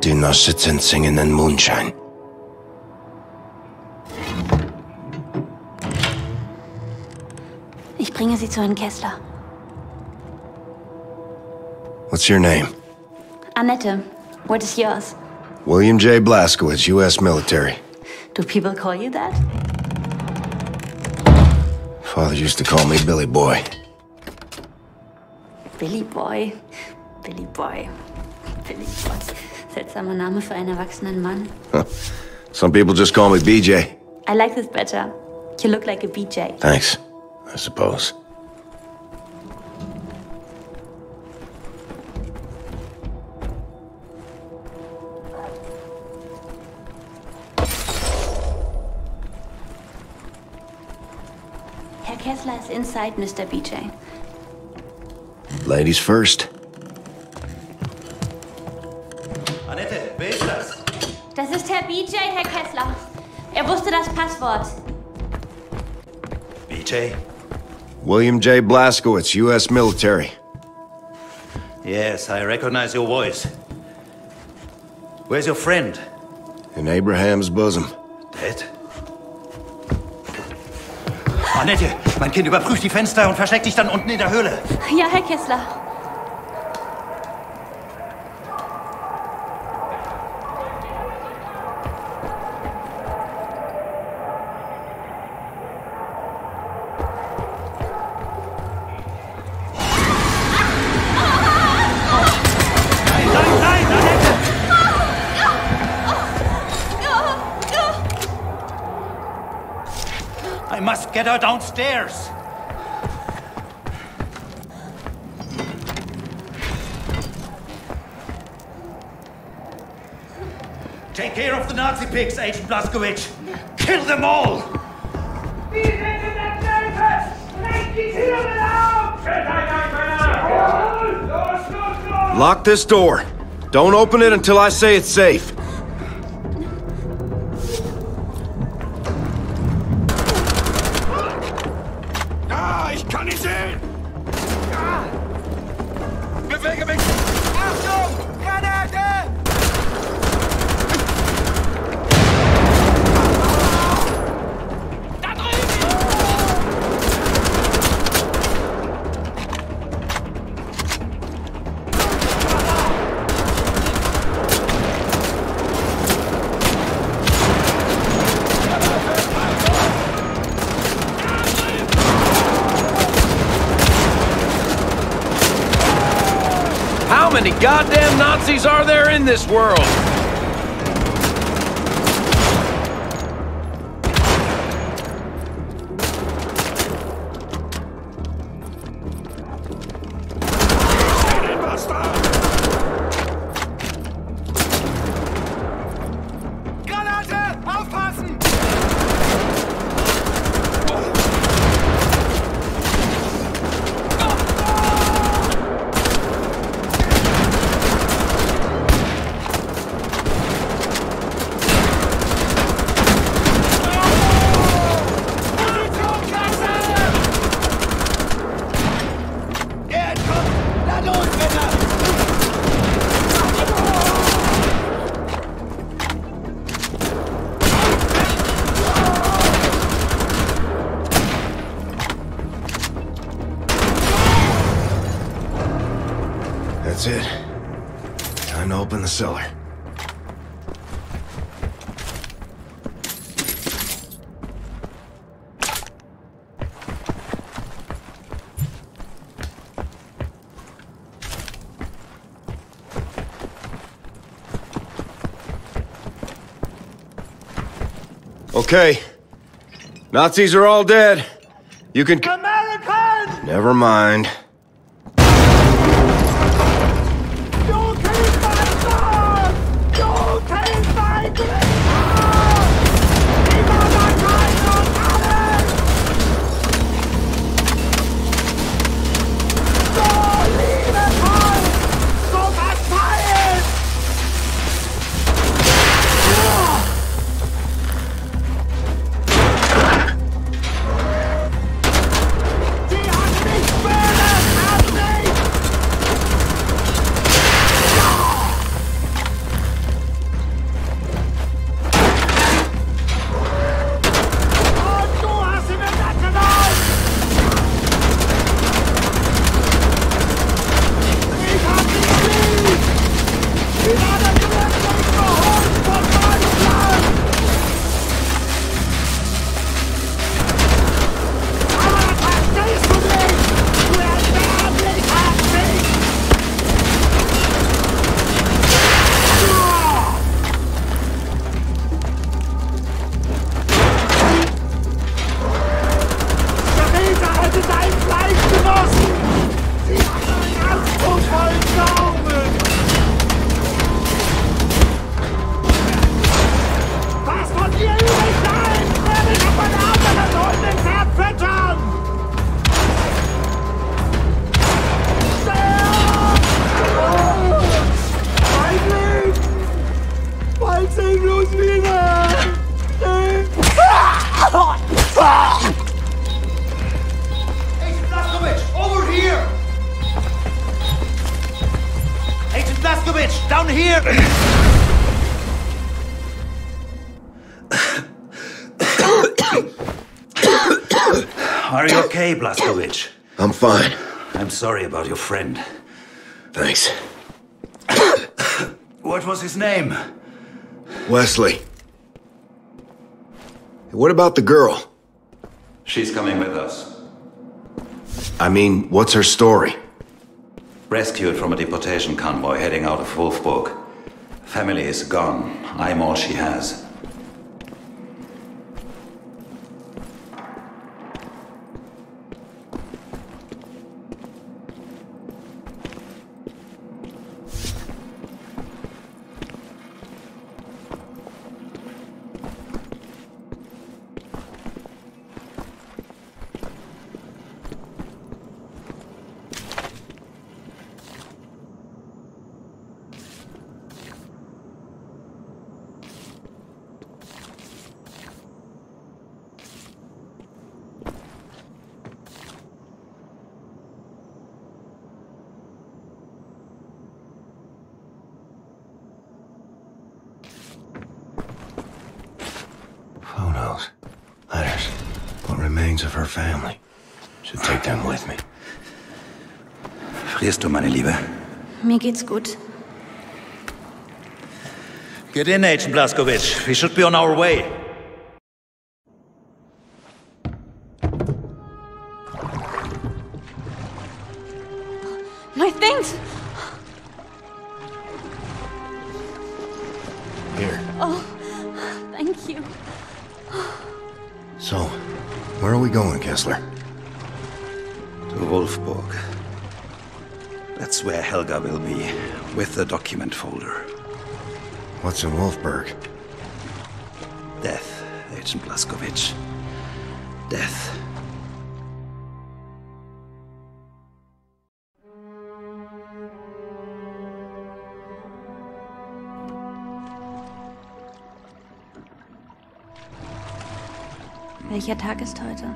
Do not sit and sing in the moonshine. Ich bringe Sie zu Herrn Kessler. What's your name? Annette. What is yours? William J. Blazkowicz, U S military. Do people call you that? Father used to call me Billy Boy. Billy Boy. Billy Boy. Billy Boy. Seltsamer Name für einen erwachsenen Mann. Huh. Some people just call me B J. I like this better. You look like a B J. Thanks, I suppose. Kessler is inside, Mister B J. Ladies first. Annette, wer ist das? Das ist Herr B J, Herr Kessler. Er wusste das Passwort. B J? William J. Blazkowicz, U S military. Yes, I recognize your voice. Where's your friend? In Abraham's bosom. Dead? Annette, mein Kind, überprüf die Fenster und versteck dich dann unten in der Höhle. Ja, Herr Kessler. Get her downstairs! Take care of the Nazi pigs, Agent Blazkowicz! Kill them all! Lock this door. Don't open it until I say it's safe. Goddamn Nazis are there in this world? Cellar. Okay. Nazis are all dead. You can... Americans! Never mind. Fine. I'm sorry about your friend. Thanks. What was his name? Wesley. What about the girl? She's coming with us. I mean, what's her story? Rescued from a deportation convoy heading out of Wolfsburg. Family is gone. I'm all she has. Family. Should take them with me. Frierst du, meine Liebe? Mir geht's gut. Get in, Agent Blazkowicz. We should be on our way. My things! Here. Oh, thank you. So... where are we going, Kessler? To Wolfsburg. That's where Helga will be, with the document folder. What's in Wolfsburg? Death, Agent Blazkowicz. Death. Welcher Tag ist heute?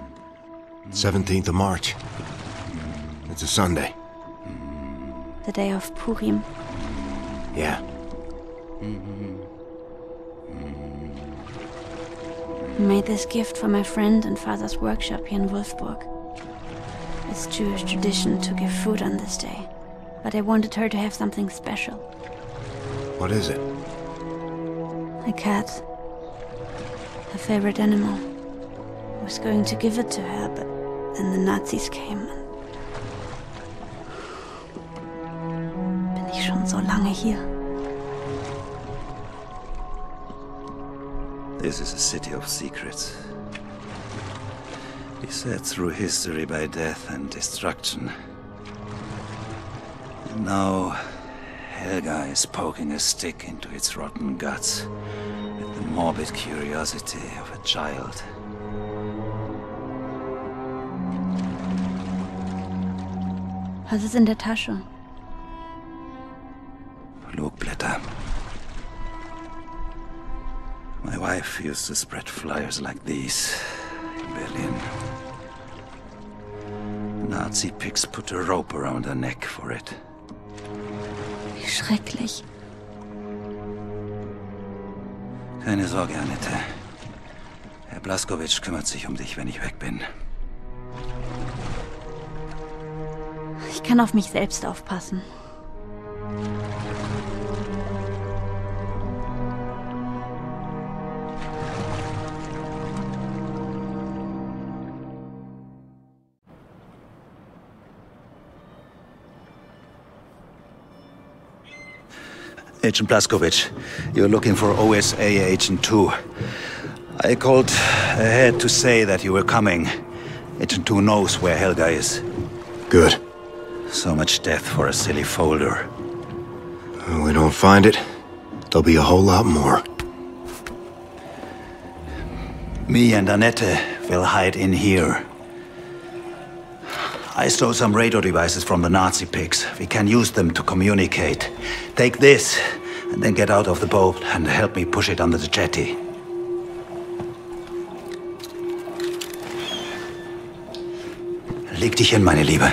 seventeenth of March. It's a Sunday. The day of Purim. Yeah. I made this gift for my friend in father's workshop here in Wolfsburg. It's Jewish tradition to give food on this day, but I wanted her to have something special. What is it? A cat. Her favorite animal. I was going to give it to her, but then the Nazis came. Bin ich schon so lange hier? This is a city of secrets. Beset through history by death and destruction. And now, Helga is poking a stick into its rotten guts with the morbid curiosity of a child. Was ist in der Tasche? Flugblätter. My wife used to spread flyers like these in Berlin. Nazi pigs put a rope around her neck for it. Wie schrecklich. Keine Sorge, Annette. Herr Blazkowicz kümmert sich um dich, wenn ich weg bin. Ich kann auf mich selbst aufpassen. Agent Blazkowicz, you're looking for O S A Agent two. I called ahead to say that you were coming. Agent two knows where Helga is. Good. So much death for a silly folder. Well, we don't find it, there'll be a whole lot more. Me and Annette will hide in here. I stole some radio devices from the Nazi pigs. We can use them to communicate. Take this, and then get out of the boat and help me push it under the jetty. Leg dich hin, meine Liebe.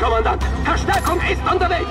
Kommandant, Verstärkung ist unterwegs!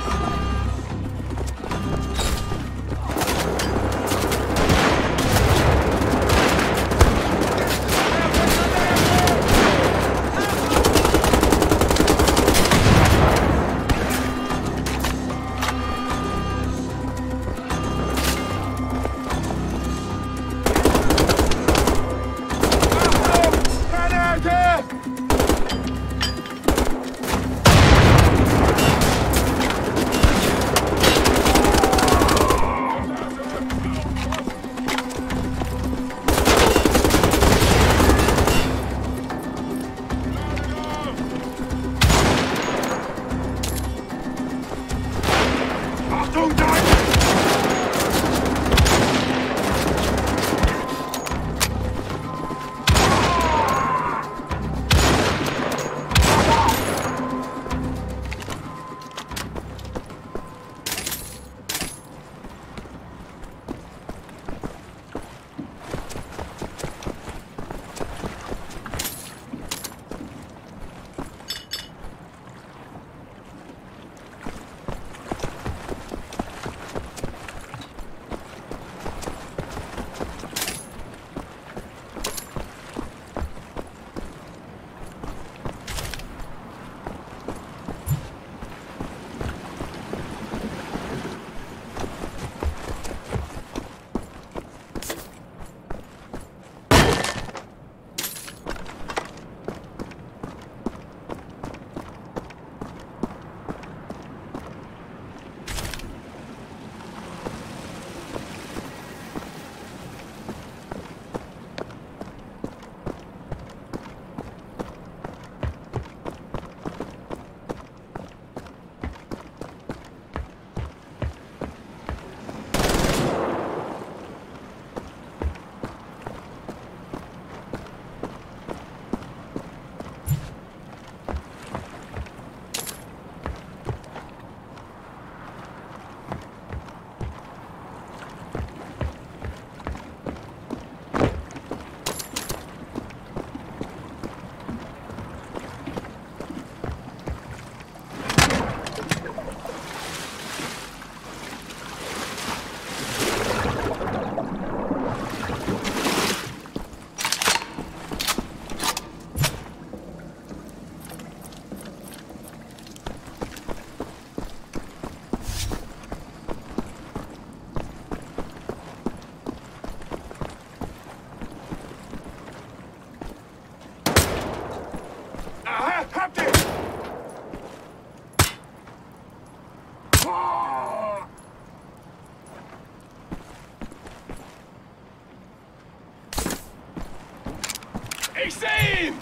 Ich sehe ihn!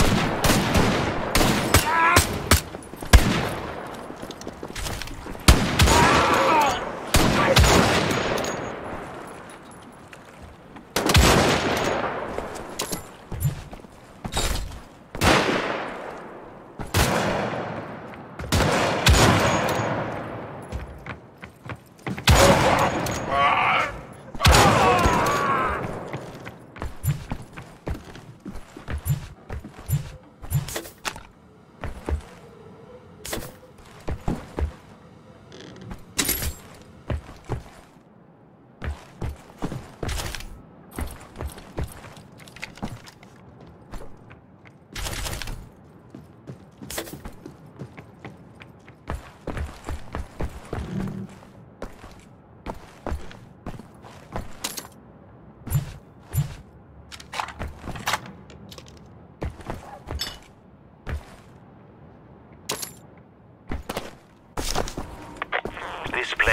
Ah!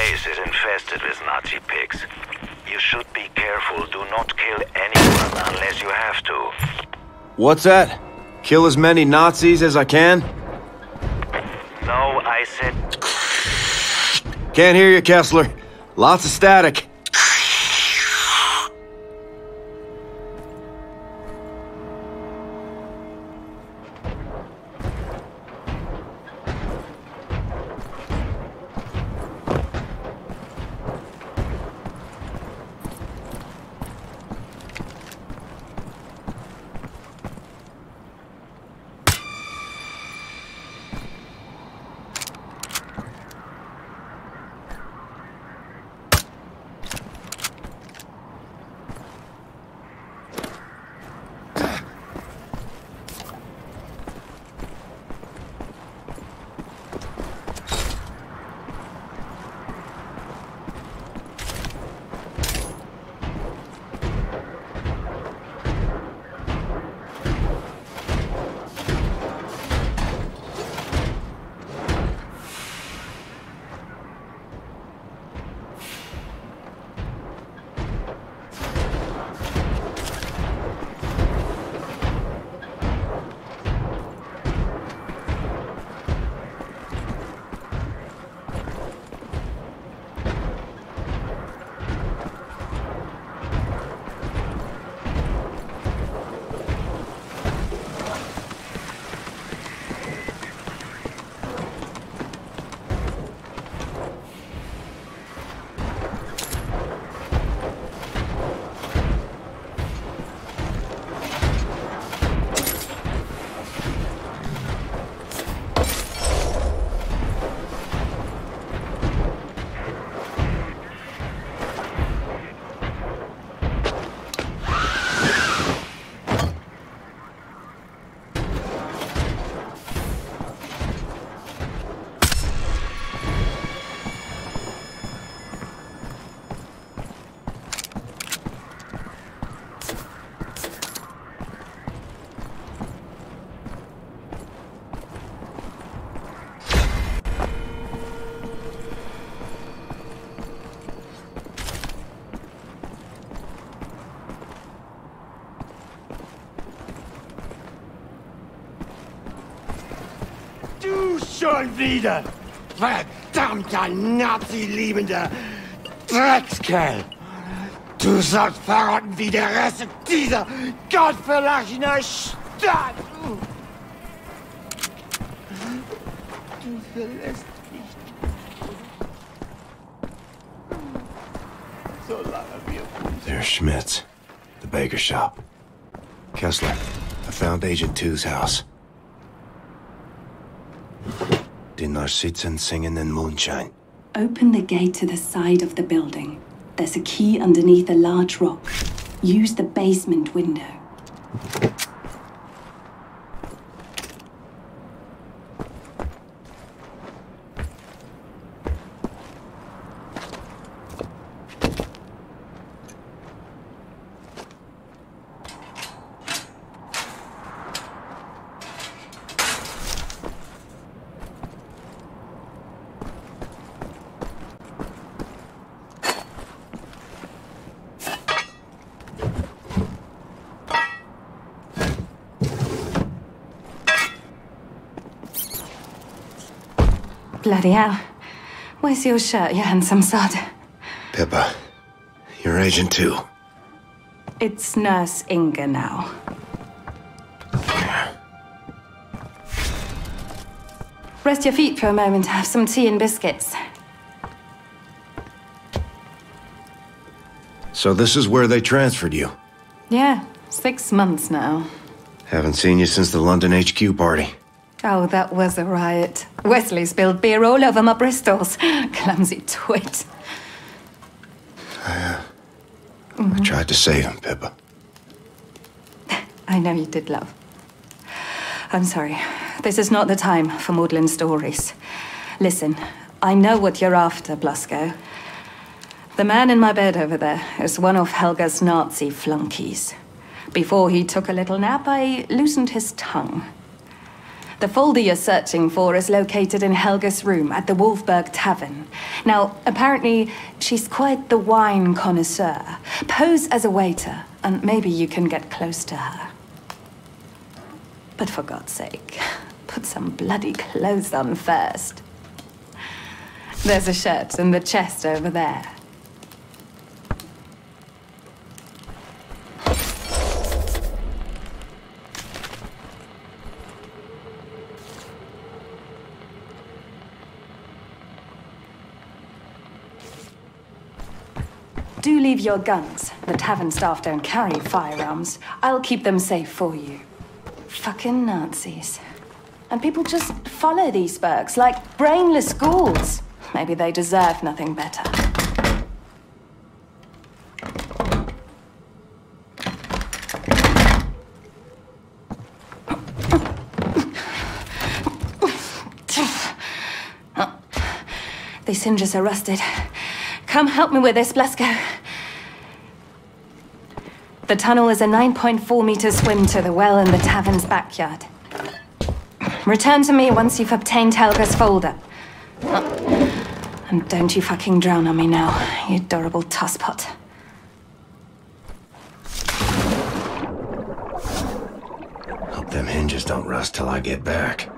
Is infested with Nazi pigs. You should be careful. Do not kill anyone unless you have to. What's that? Kill as many Nazis as I can? No, I said... Can't hear you, Kessler. Lots of static. Schon wieder! Verdammter, Nazi-liebender Dreckskerl! Du sollst verrotten wie der Rest dieser gottverlassenen Stadt! Du verlässt mich. Solange wir... There's Schmitz. The baker shop. Kessler, I found Agent two's house. Die Narzissen singing in moonshine. Open the gate to the side of the building. There's a key underneath a large rock. Use the basement window. Bloody hell. Where's your shirt, you handsome sod? Pippa, your agent too. It's Nurse Inga now. Rest your feet for a moment. Have some tea and biscuits. So this is where they transferred you? Yeah, six months now. Haven't seen you since the London H Q party. Oh, that was a riot. Wesley spilled beer all over my Bristols. Clumsy twit. I, uh, mm-hmm. I tried to save him, Pippa. I know you did, love. I'm sorry. This is not the time for maudlin stories. Listen, I know what you're after, Blasko. The man in my bed over there is one of Helga's Nazi flunkies. Before he took a little nap, I loosened his tongue. The folder you're searching for is located in Helga's room at the Wolfsburg Tavern. Now, apparently, she's quite the wine connoisseur. Pose as a waiter, and maybe you can get close to her. But for God's sake, put some bloody clothes on first. There's a shirt in the chest over there. Do leave your guns. The tavern staff don't carry firearms. I'll keep them safe for you. Fucking Nazis. And people just follow these Bergs like brainless ghouls. Maybe they deserve nothing better. Oh. These hinges are rusted. Come help me with this, Blasko. The tunnel is a nine point four meter swim to the well in the tavern's backyard. Return to me once you've obtained Helga's folder. Oh. And don't you fucking drown on me now, you adorable tosspot. Hope them hinges don't rust till I get back.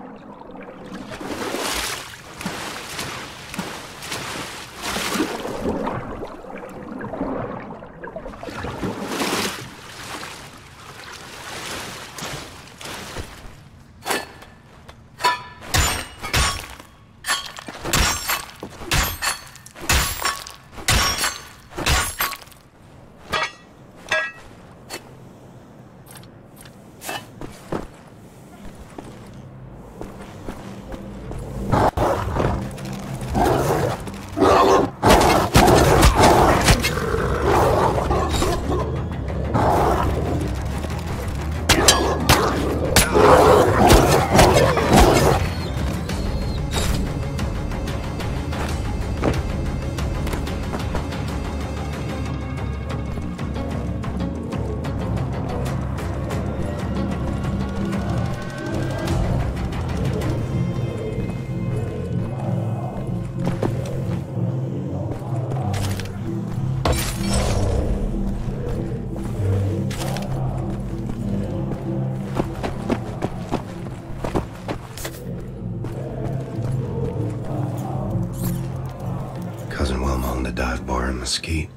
Mesquite.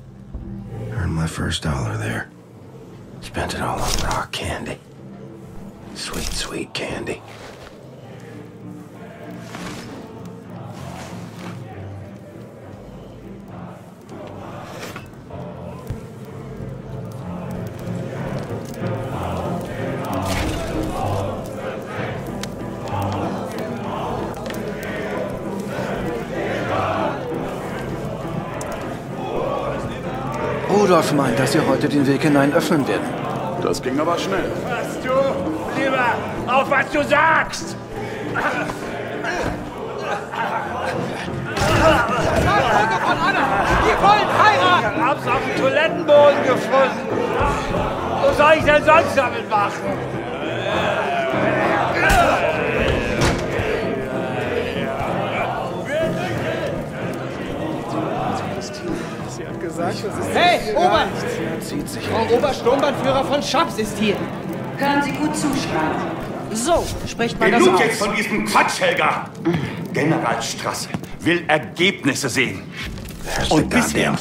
Earned my first dollar there. Spent it all on raw candy. Sweet, sweet candy. Rudolf meint, dass ihr heute den Weg hinein öffnen werdet. Das ging aber schnell. Was du, lieber, auf was du sagst! Nein, Folge von Anna! Die wollen heiraten! Ich hab's auf dem Toilettenboden gefunden. Was soll ich denn sonst damit machen? Hey, Oberst! Frau Obersturmbannführer von Schabbs ist hier. Hören Sie gut zu, Schwan. So, sprecht mal das aus. Genug jetzt von diesem Quatsch, Helga! General Schasse will Ergebnisse sehen. Und bisher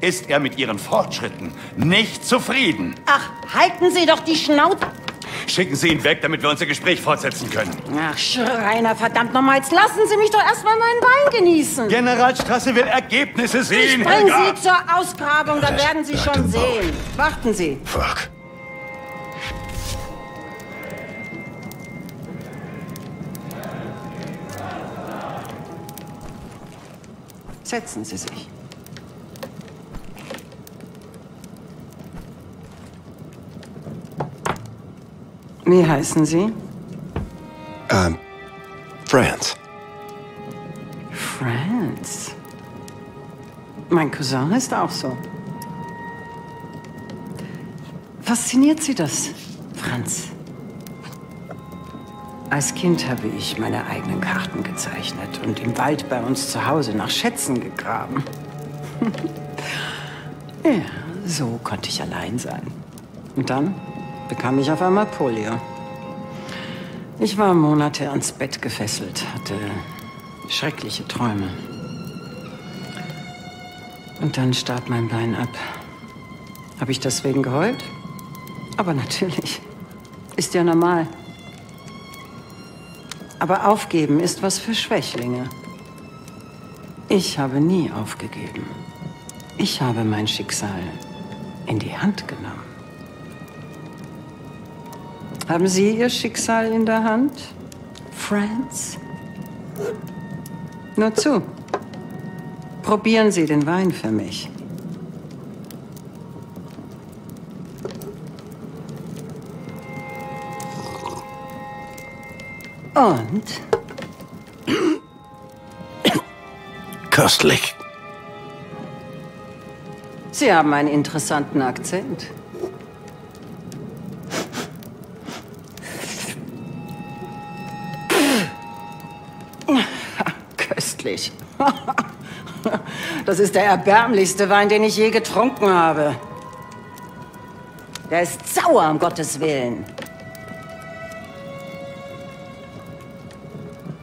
ist er mit Ihren Fortschritten nicht zufrieden. Ach, halten Sie doch die Schnauze. Schicken Sie ihn weg, damit wir unser Gespräch fortsetzen können. Ach, Schreiner, verdammt nochmal, jetzt lassen Sie mich doch erstmal meinen Wein genießen. General Schasse will Ergebnisse sehen, ich bring Helga. Sie zur Ausgrabung, dann werden Sie schon sehen. Warten Sie. Fuck. Setzen Sie sich. Wie heißen Sie? Ähm, Franz. Franz? Mein Cousin ist auch so. Fasziniert Sie das, Franz? Als Kind habe ich meine eigenen Karten gezeichnet und im Wald bei uns zu Hause nach Schätzen gegraben. Ja, so konnte ich allein sein. Und dann bekam ich auf einmal Polio. Ich war Monate ans Bett gefesselt, hatte schreckliche Träume. Und dann starb mein Bein ab. Habe ich deswegen geheult? Aber natürlich. Ist ja normal. Aber aufgeben ist was für Schwächlinge. Ich habe nie aufgegeben. Ich habe mein Schicksal in die Hand genommen. Haben Sie Ihr Schicksal in der Hand, Franz? Nur zu. Probieren Sie den Wein für mich. Und? Köstlich. Sie haben einen interessanten Akzent. Köstlich. Das ist der erbärmlichste Wein, den ich je getrunken habe. Der ist sauer, um Gottes Willen.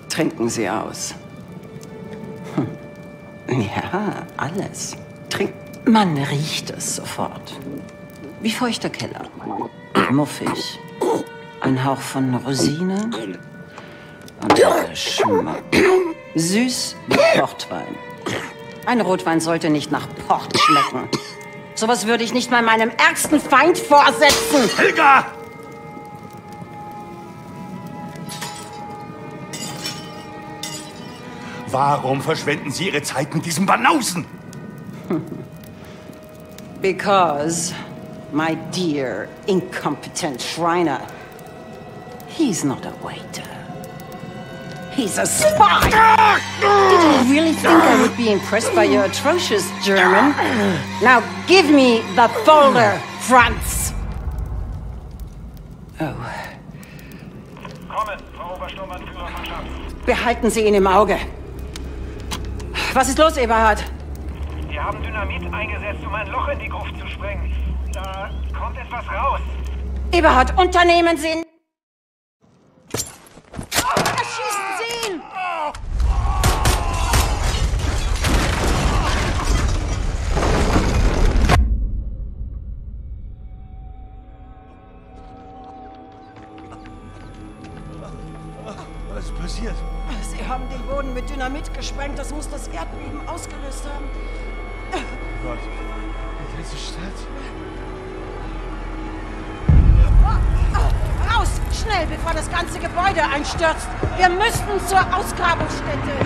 Trinken Sie aus. Hm. Ja, alles. Trink. Man riecht es sofort. Wie feuchter Keller. Muffig. Ein Hauch von Rosine. Und der Geschmack. Süß wie Portwein. Ein Rotwein sollte nicht nach Port schmecken. Sowas würde ich nicht mal meinem ärgsten Feind vorsetzen. Helga! Warum verschwenden Sie Ihre Zeit mit diesem Banausen? Because, my dear, incompetent Schreiner, he's not a waiter. He's a spy! Did you really think I would be impressed by your atrocious German? Now give me the folder, Franz! Oh. Behalten Sie ihn im Auge. Was ist los, Eberhard? Wir haben Dynamit eingesetzt, um ein Loch in die Gruft zu sprengen. Da kommt etwas raus. Eberhard, unternehmen Sie ihn! Erschießen Sie ihn! Was ist passiert? Sie haben den Boden mit Dynamit gesprengt. Das muss das Erdbeben ausgelöst haben. Oh Gott, diese Stadt. Oh, raus! Schnell, bevor das ganze Gebäude einstürzt. Wir müssen zur Ausgrabungsstätte.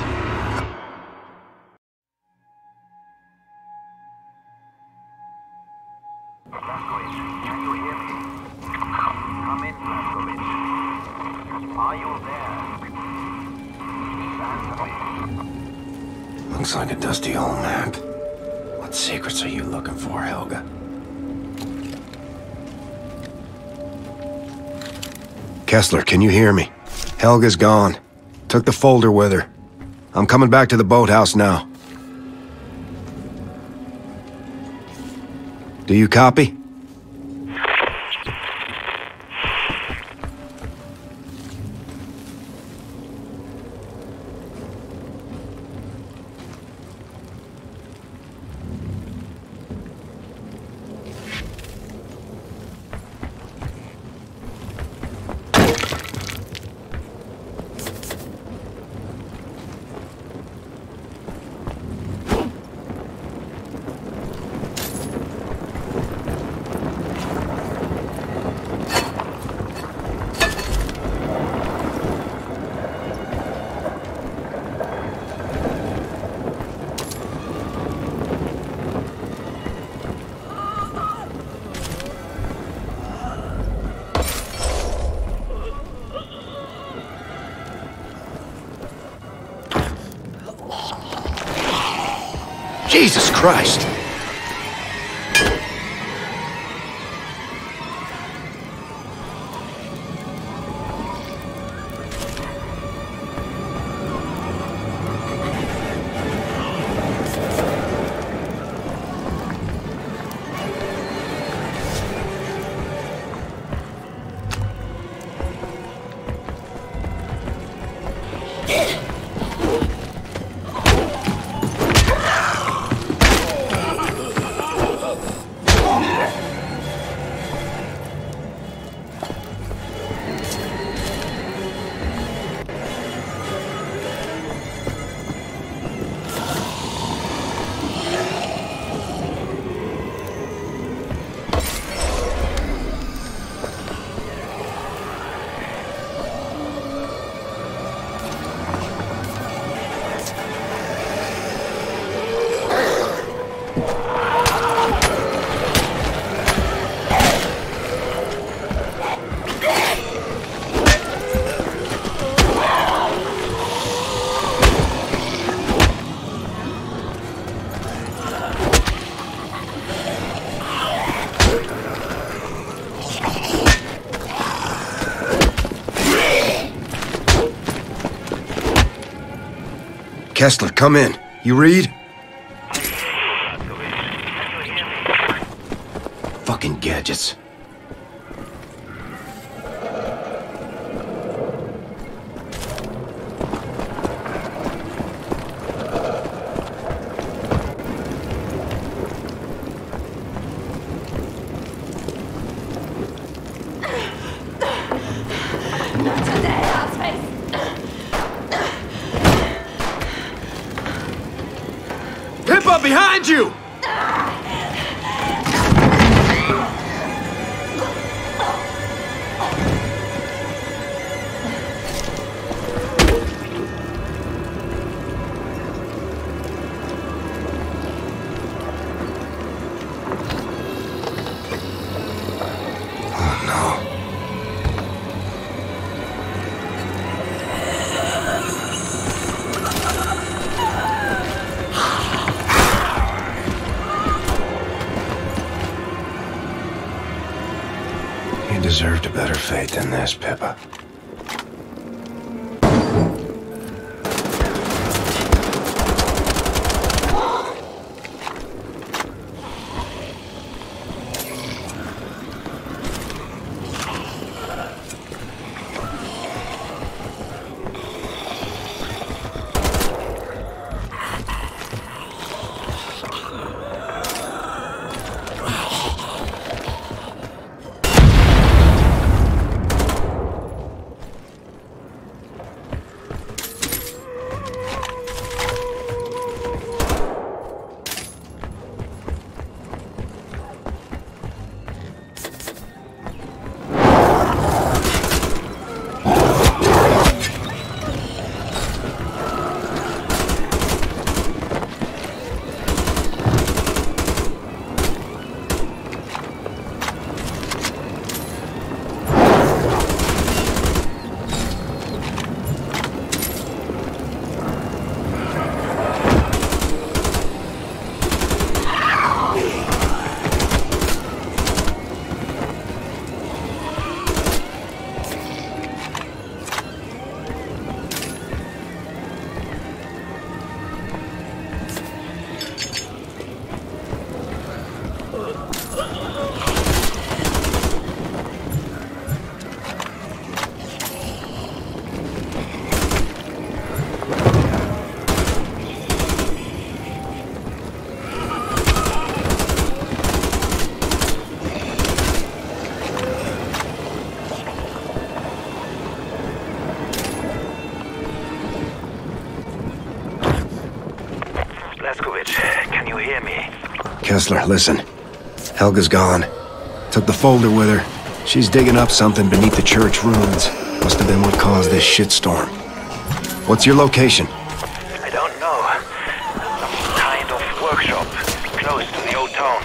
Looks like a dusty old map. What secrets are you looking for, Helga? Kessler, can you hear me? Helga's gone. Took the folder with her. I'm coming back to the boathouse now. Do you copy? Jesus Christ! Kessler, come in. You read? Fucking gadgets. Deserved a better fate than this, Pippa. Kessler, listen. Helga's gone. Took the folder with her. She's digging up something beneath the church ruins. Must have been what caused this shitstorm. What's your location? I don't know. Some kind of workshop close to the old town.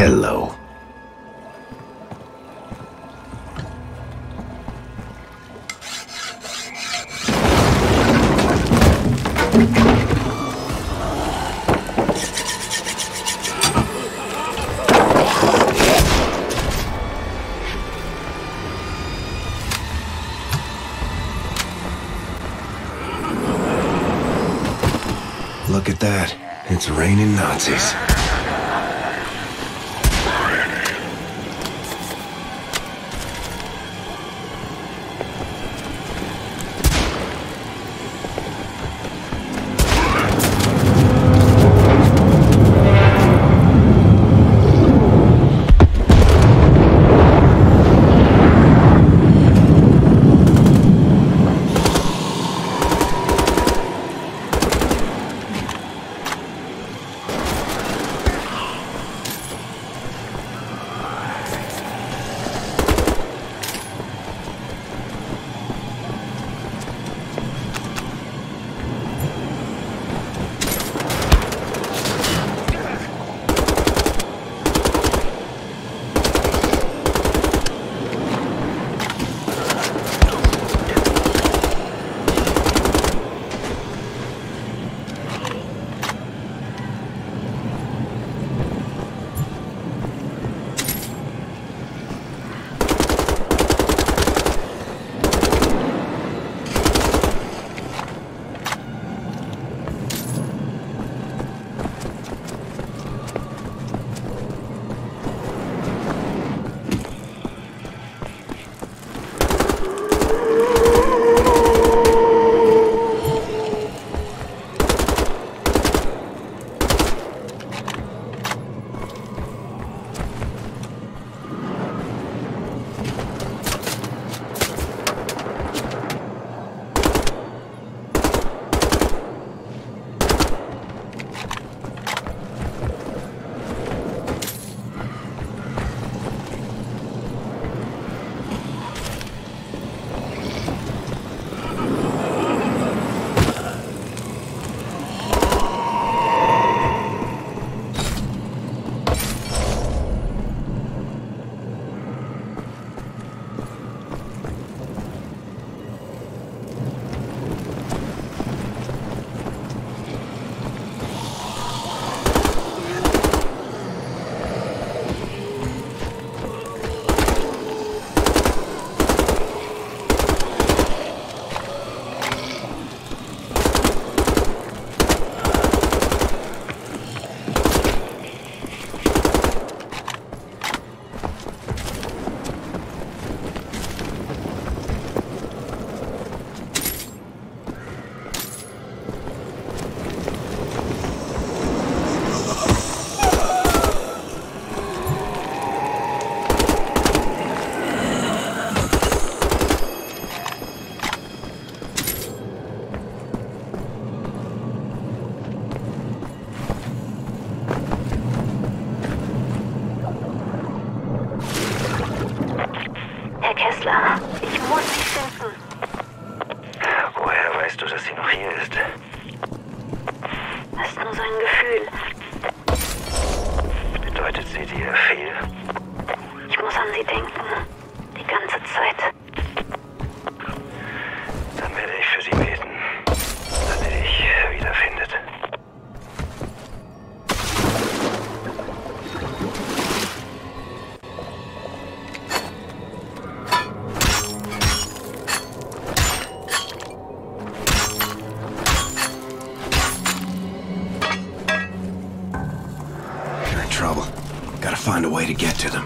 Hello. Look at that. It's raining Nazis. To get to them.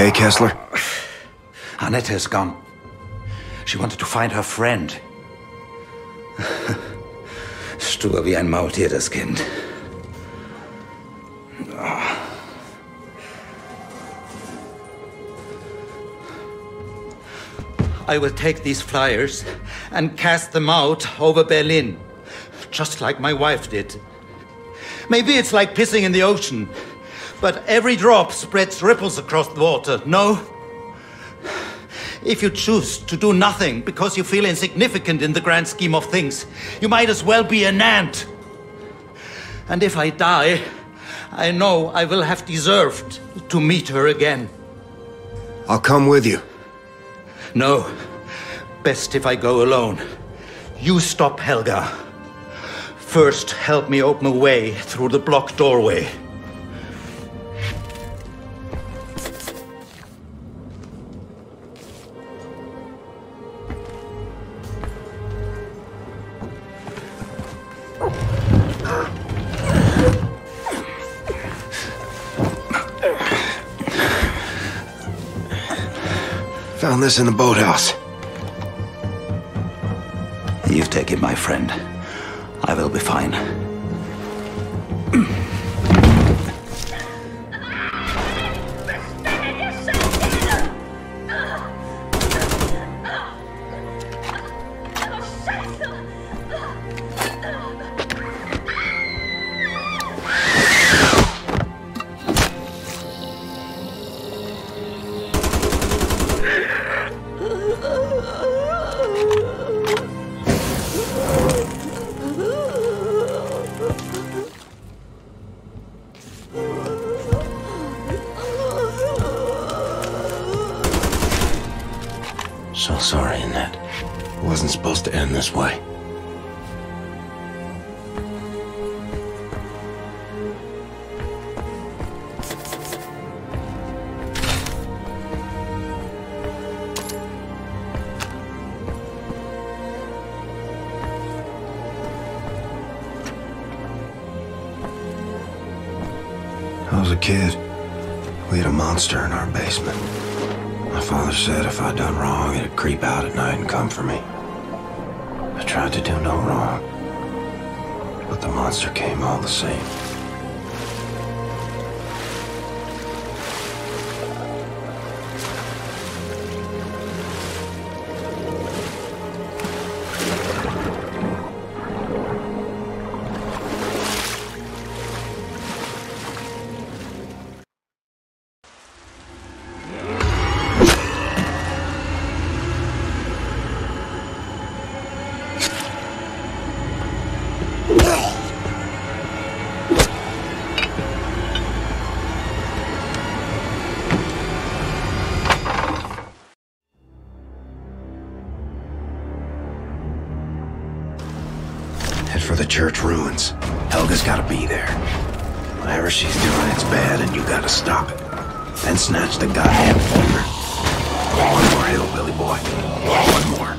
okay, Kessler? Annette has gone. She wanted to find her friend. Stur wie ein Maultier, das Kind. Oh. I will take these flyers and cast them out over Berlin, just like my wife did. Maybe it's like pissing in the ocean, but every drop spreads ripples across the water, no? If you choose to do nothing because you feel insignificant in the grand scheme of things, you might as well be an ant. And if I die, I know I will have deserved to meet her again. I'll come with you. No. Best if I go alone. You stop Helga. First, help me open a way through the blocked doorway. Found this in the boathouse. You've taken my friend. I will be fine. Church ruins. Helga's gotta be there. Whatever she's doing, it's bad, and you gotta stop it. Then snatch the goddamn fever. One more hill, Billy boy. One more.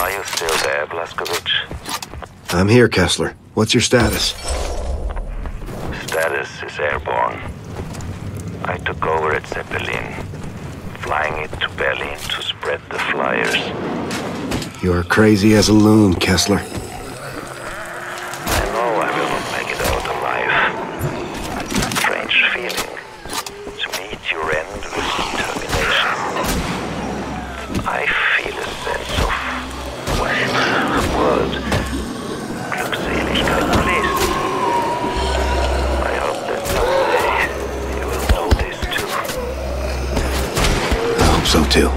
Are you still there, Blazkowicz? I'm here, Kessler. What's your status? Status is airborne. I took over at Zeppelin, flying it to Berlin to spread the flyers. You're crazy as a loon, Kessler. I know I will not make it out alive. Strange feeling to meet your end with determination. I feel a sense of, what is the word? Glückseligkeit, please. I hope that someday you will know this too. I hope so too.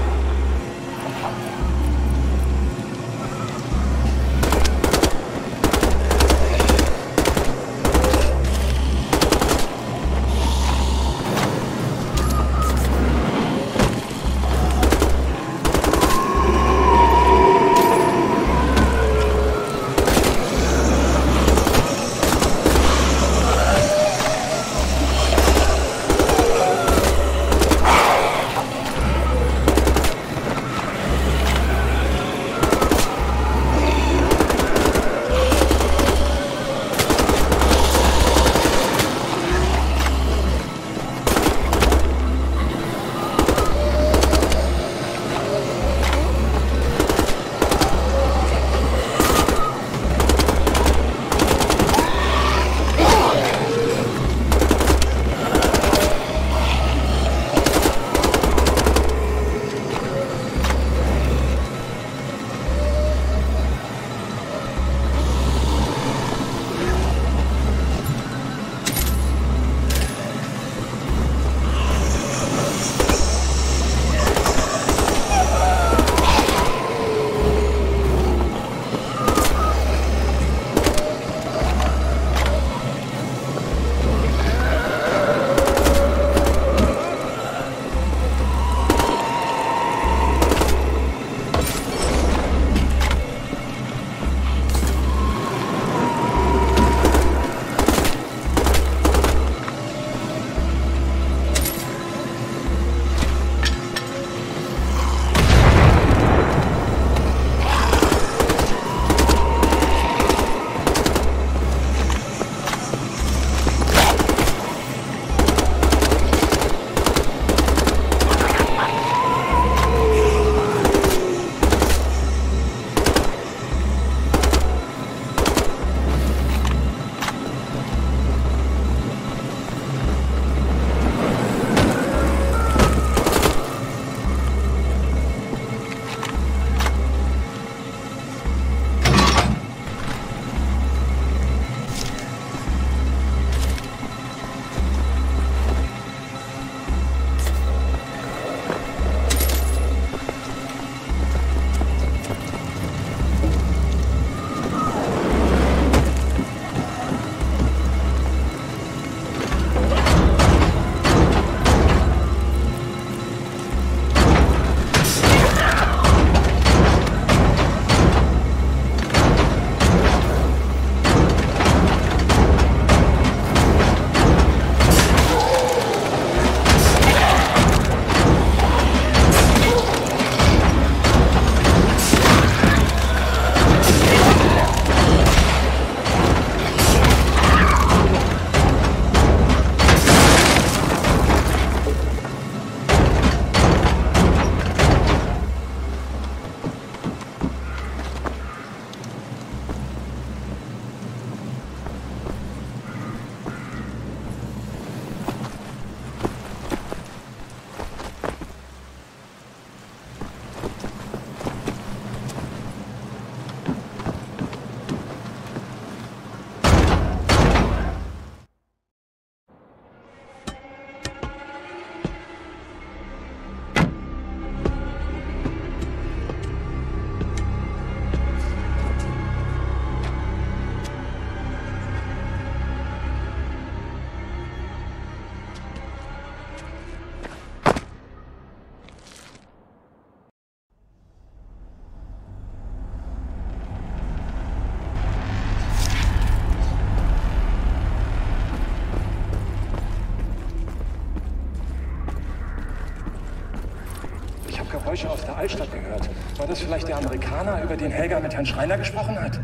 Geräusche aus der Altstadt gehört. War das vielleicht der Amerikaner, über den Helga mit Herrn Schreiner gesprochen hat?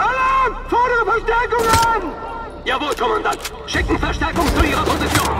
Alarm! Fordere Verstärkung an! Jawohl, Kommandant! Schicken Verstärkung zu Ihrer Position!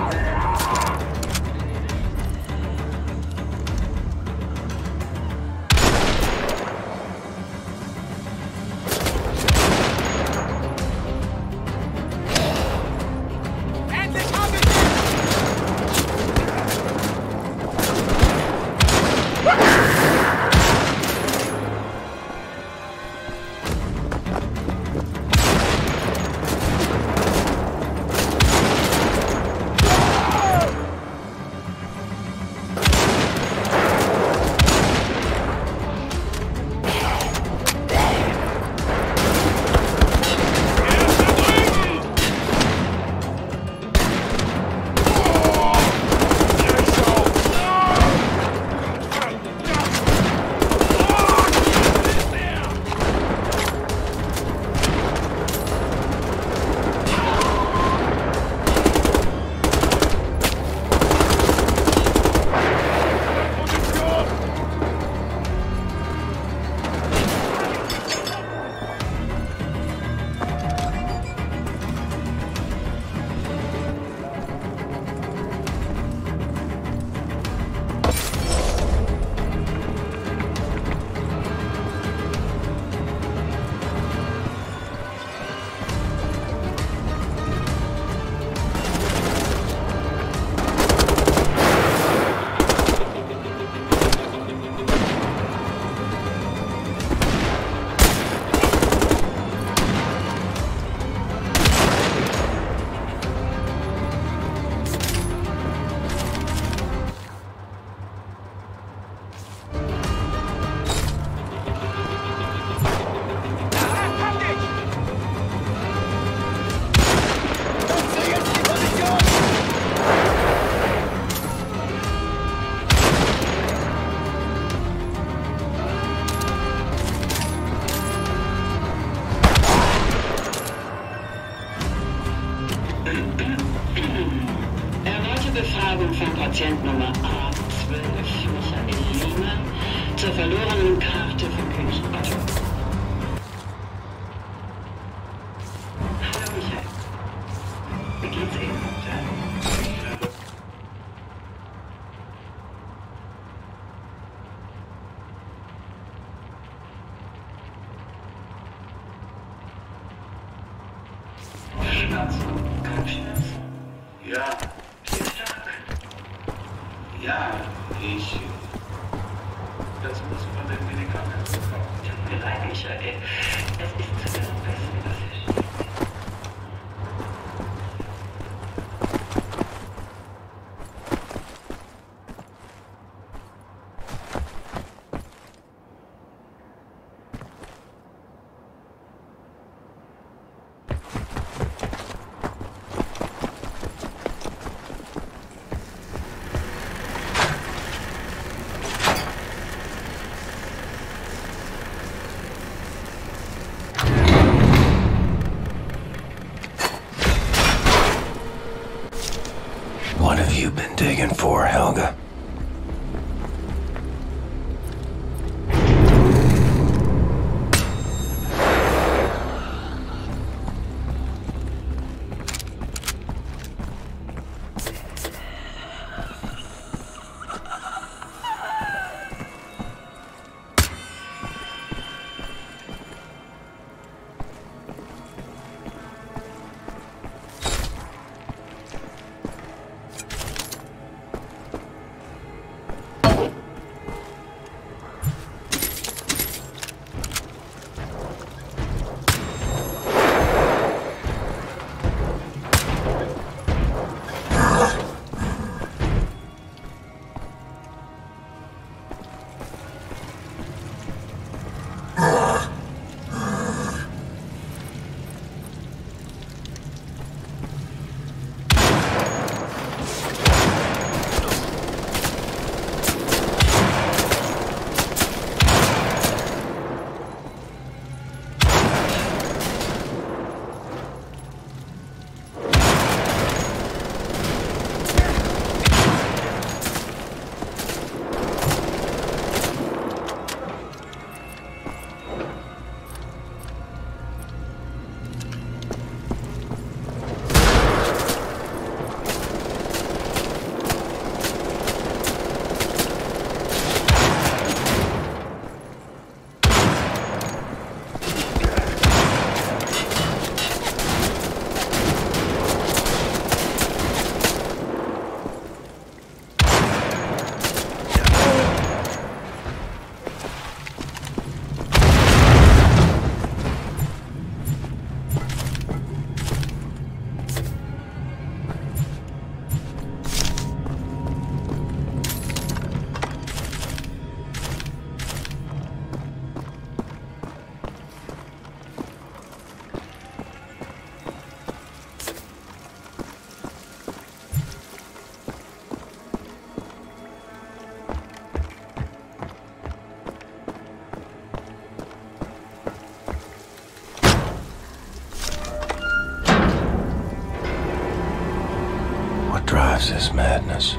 is this madness?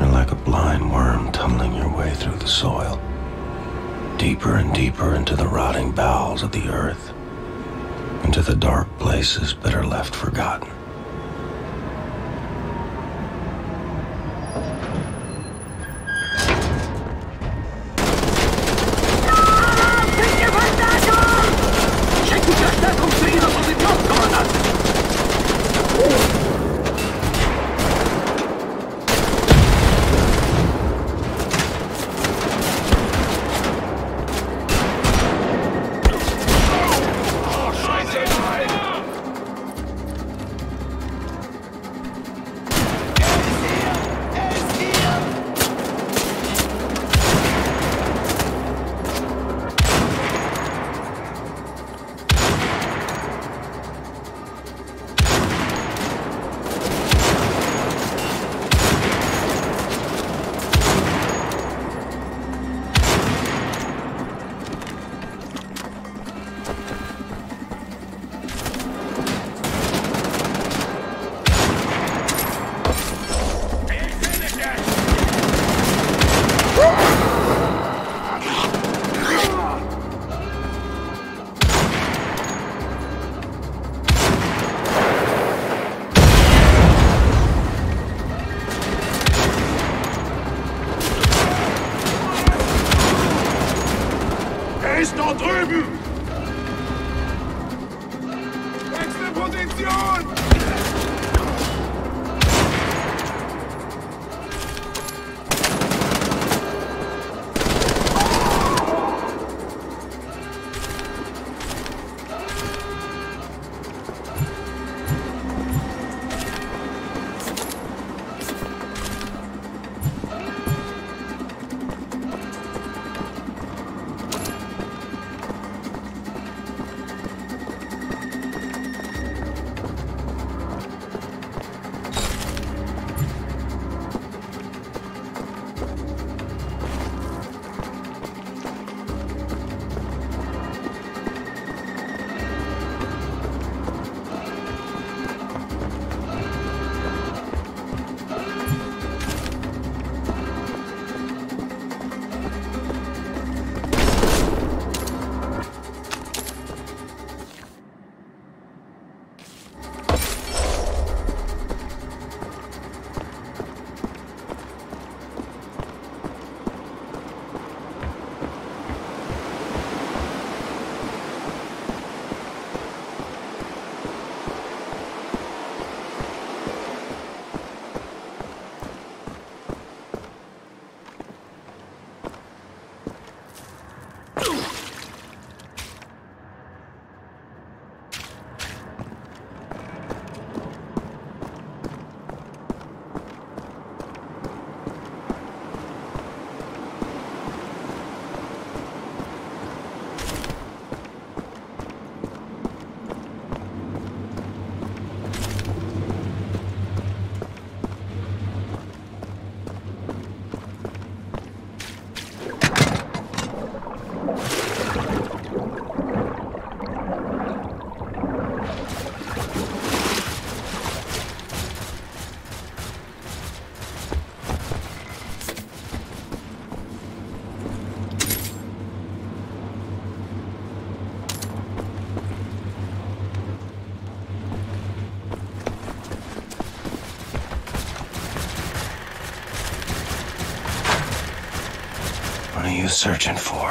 You're like a blind worm tunneling your way through the soil, deeper and deeper into the rotting bowels of the earth, into the dark places that are left forgotten. Searching for.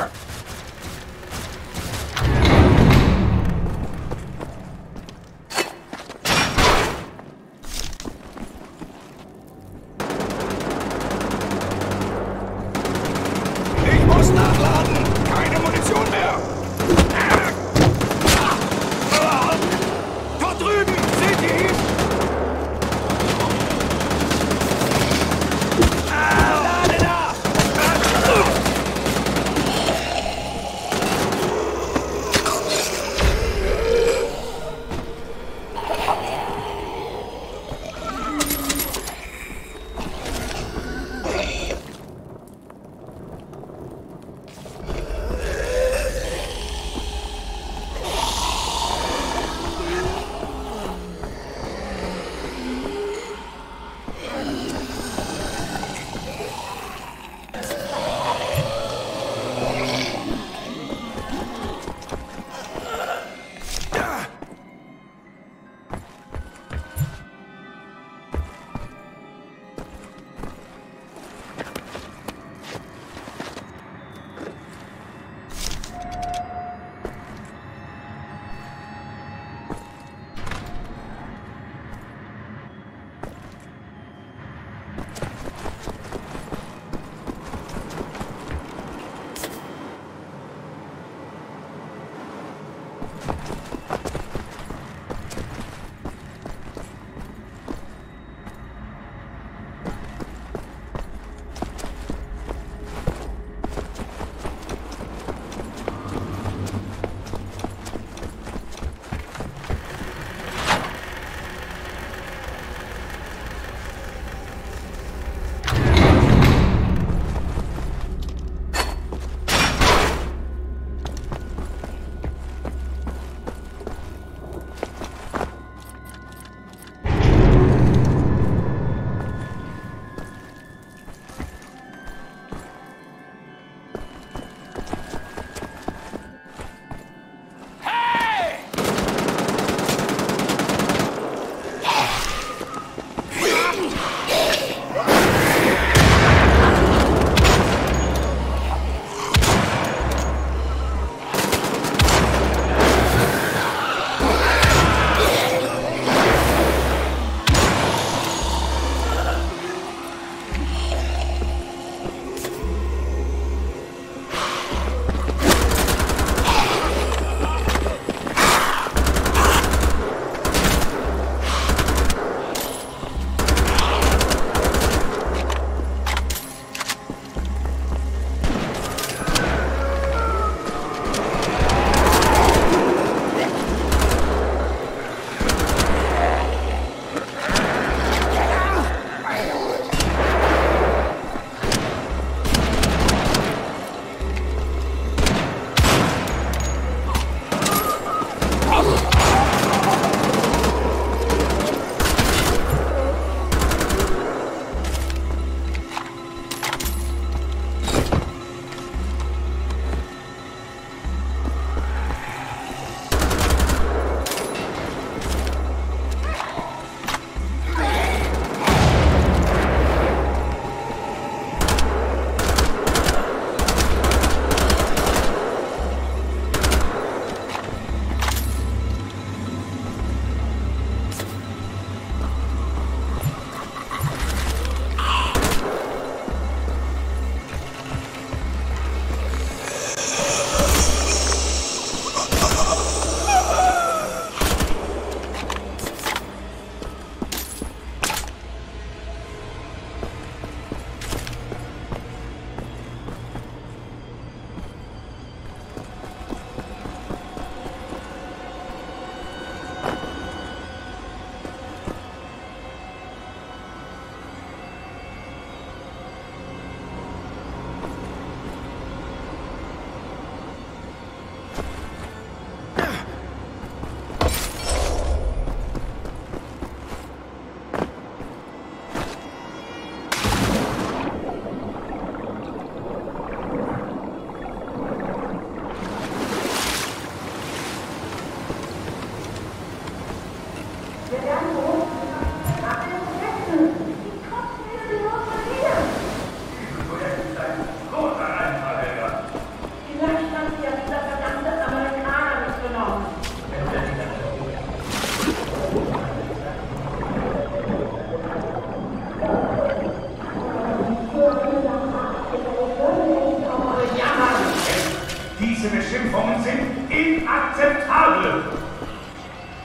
Diese Beschimpfungen sind inakzeptabel.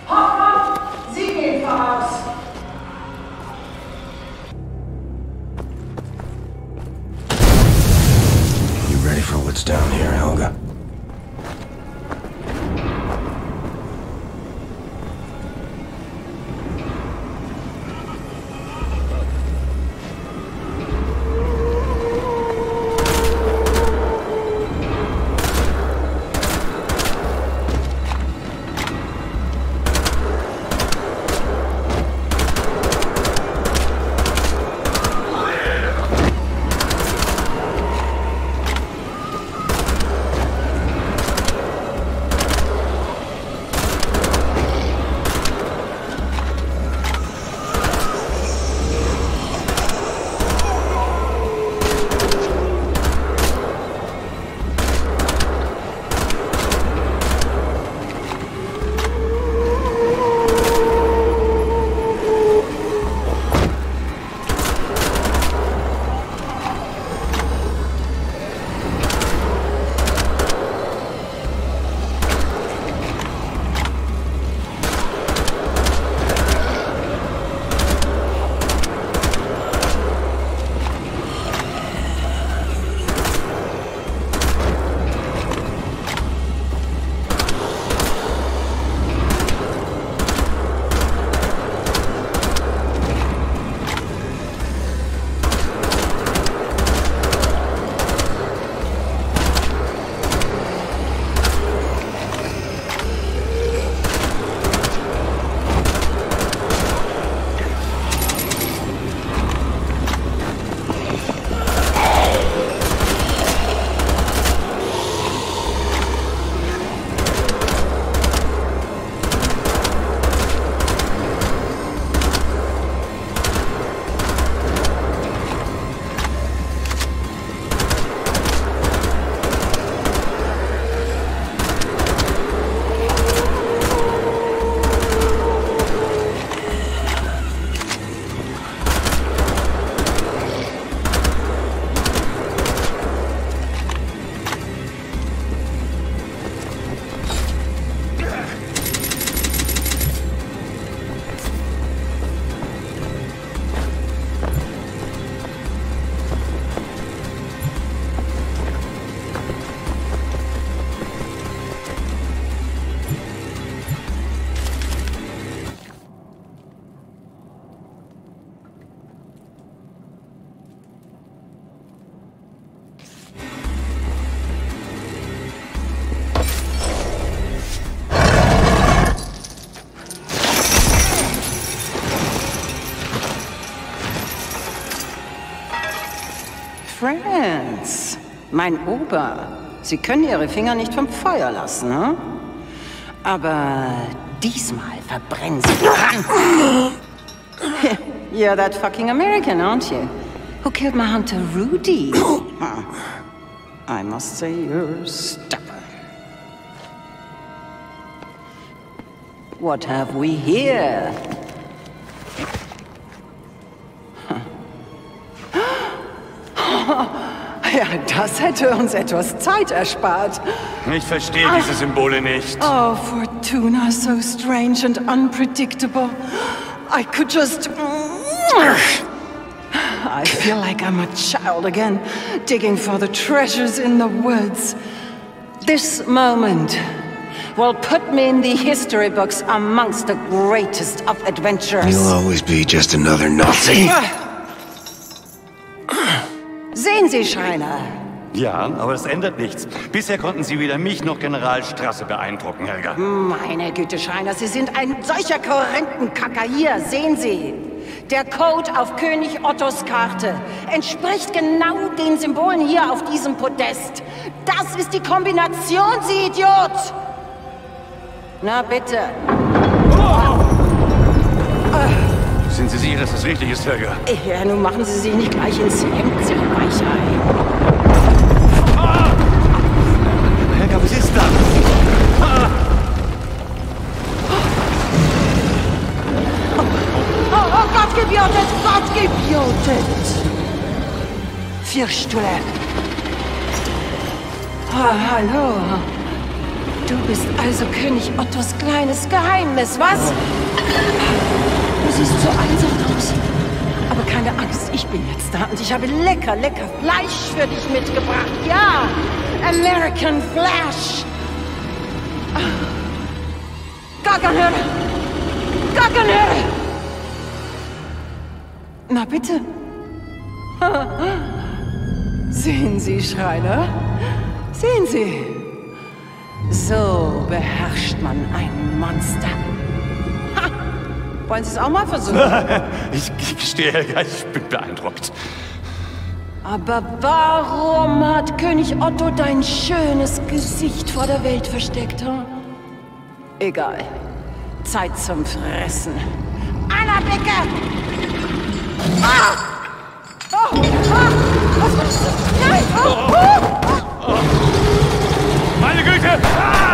Hoffmann, Sie gehen voraus. You ready for what's down here, Helga? Franz, mein Opa, Sie können Ihre Finger nicht vom Feuer lassen, ne? Aber diesmal verbrennen Sie. You're that fucking American, aren't you? Who killed my hunter Rudi? I must say you're stubborn. What have we here? Ja, das hätte uns etwas Zeit erspart. Ich verstehe I... diese Symbole nicht. Oh, Fortuna, so strange and unpredictable. I could just... I feel like I'm a child again, digging for the treasures in the woods. This moment will put me in the history books amongst the greatest of adventures. You'll always be just another Nazi. Sehen Sie, Schreiner? Ja, aber es ändert nichts. Bisher konnten Sie weder mich noch General Strasse beeindrucken, Helga. Meine Güte, Schreiner, Sie sind ein solcher Korinthenkacker. Hier, sehen Sie. Der Code auf König Ottos Karte entspricht genau den Symbolen hier auf diesem Podest. Das ist die Kombination, Sie Idiot! Na bitte. Oh! Äh. Sind Sie sicher, dass das richtig ist, Helga? Ja, nun machen Sie sich nicht gleich ins Hemd, Sie Weichei. Ah! Helga, was ist das? Ah! Oh, oh, oh, Gott gebiotet! Gott gebiotet! Vierstühle. Oh, hallo. Du bist also König Ottos kleines Geheimnis, was? Du siehst so einsam aus. Aber keine Angst, ich bin jetzt da und ich habe lecker, lecker Fleisch für dich mitgebracht. Ja, American Flash. Gaggenhörer! Gaggenhörer! Na bitte. Sehen Sie, Schreiner? Sehen Sie? So beherrscht man ein Monster. Ha! Wollen Sie es auch mal versuchen? Ich gestehe, Helga, ich bin beeindruckt. Aber warum hat König Otto dein schönes Gesicht vor der Welt versteckt? Hm? Egal. Zeit zum Fressen. Anna, Bicke! Ah! Oh! Ah! Was war das? Nein! Oh! Oh! Oh! Meine Güte! Ah! Ah!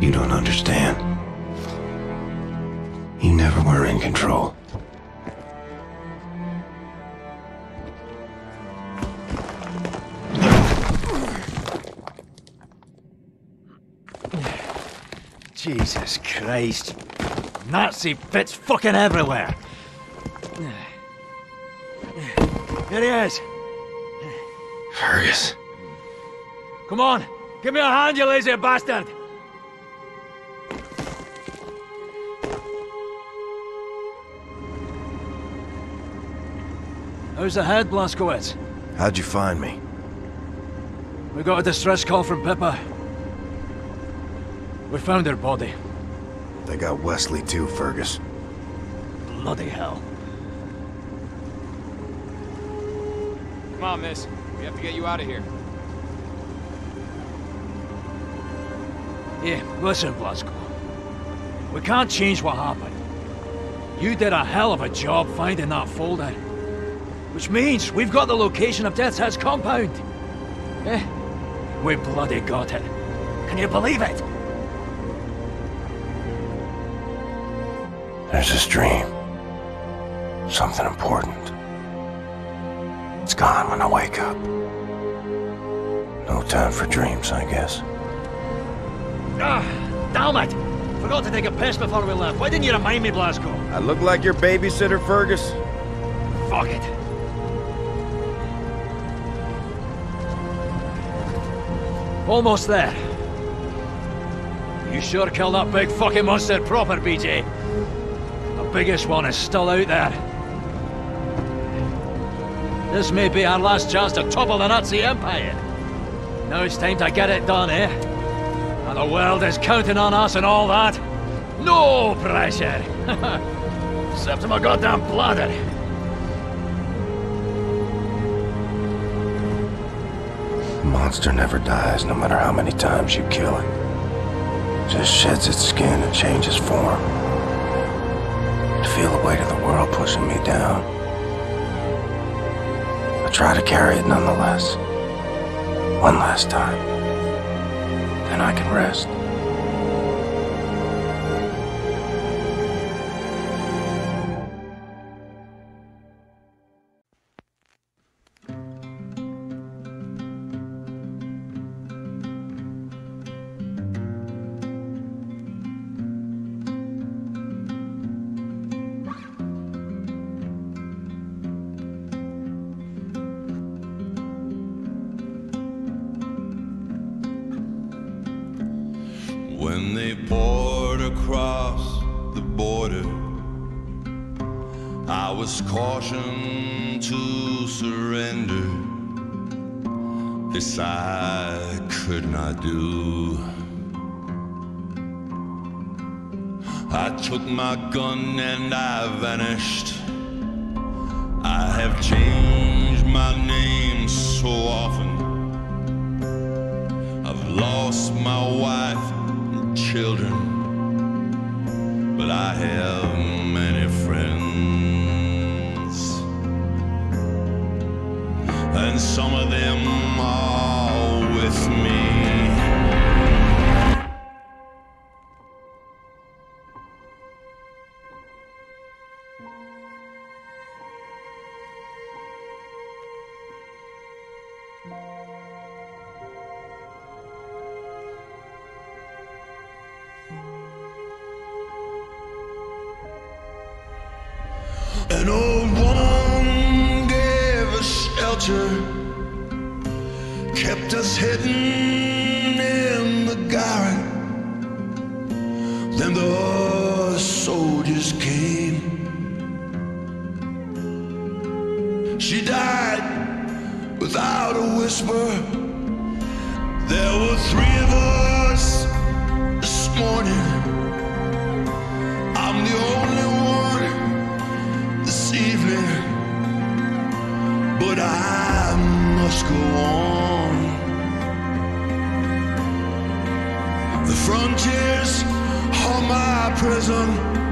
You don't understand. You never were in control. Jesus Christ. Nazi bits fucking everywhere. Here he is. Fergus. Come on, give me a hand, you lazy bastard. How's the head, Blazkowicz? How'd you find me? We got a distress call from Pippa. We found her body. They got Wesley too, Fergus. Bloody hell. Come on, miss. We have to get you out of here. Yeah, listen, Blazkowicz. We can't change what happened. You did a hell of a job finding that folder. Which means we've got the location of Death's Head's compound. Eh? We bloody got it. Can you believe it? There's this dream. Something important. It's gone when I wake up. No time for dreams, I guess. Ah, damn it! Forgot to take a piss before we left. Why didn't you remind me, Blazko? I look like your babysitter, Fergus. Fuck it. Almost there. You sure killed that big fucking monster proper, B J. The biggest one is still out there. This may be our last chance to topple the Nazi Empire. Now it's time to get it done, eh? And the world is counting on us and all that. No pressure! Except to my goddamn bladder. Monster never dies, no matter how many times you kill it. Just sheds its skin and changes form. To feel the weight of the world pushing me down, I try to carry it nonetheless. One last time. Then I can rest. My gun and I vanished. I have changed my name so often. I've lost my wife and children, but I have many friends, and some of them are with me. An old woman gave us shelter, kept us hidden in the garret. Then the soldiers came. She died without a whisper. There were three of us this morning. must go on. The frontiers are my prison.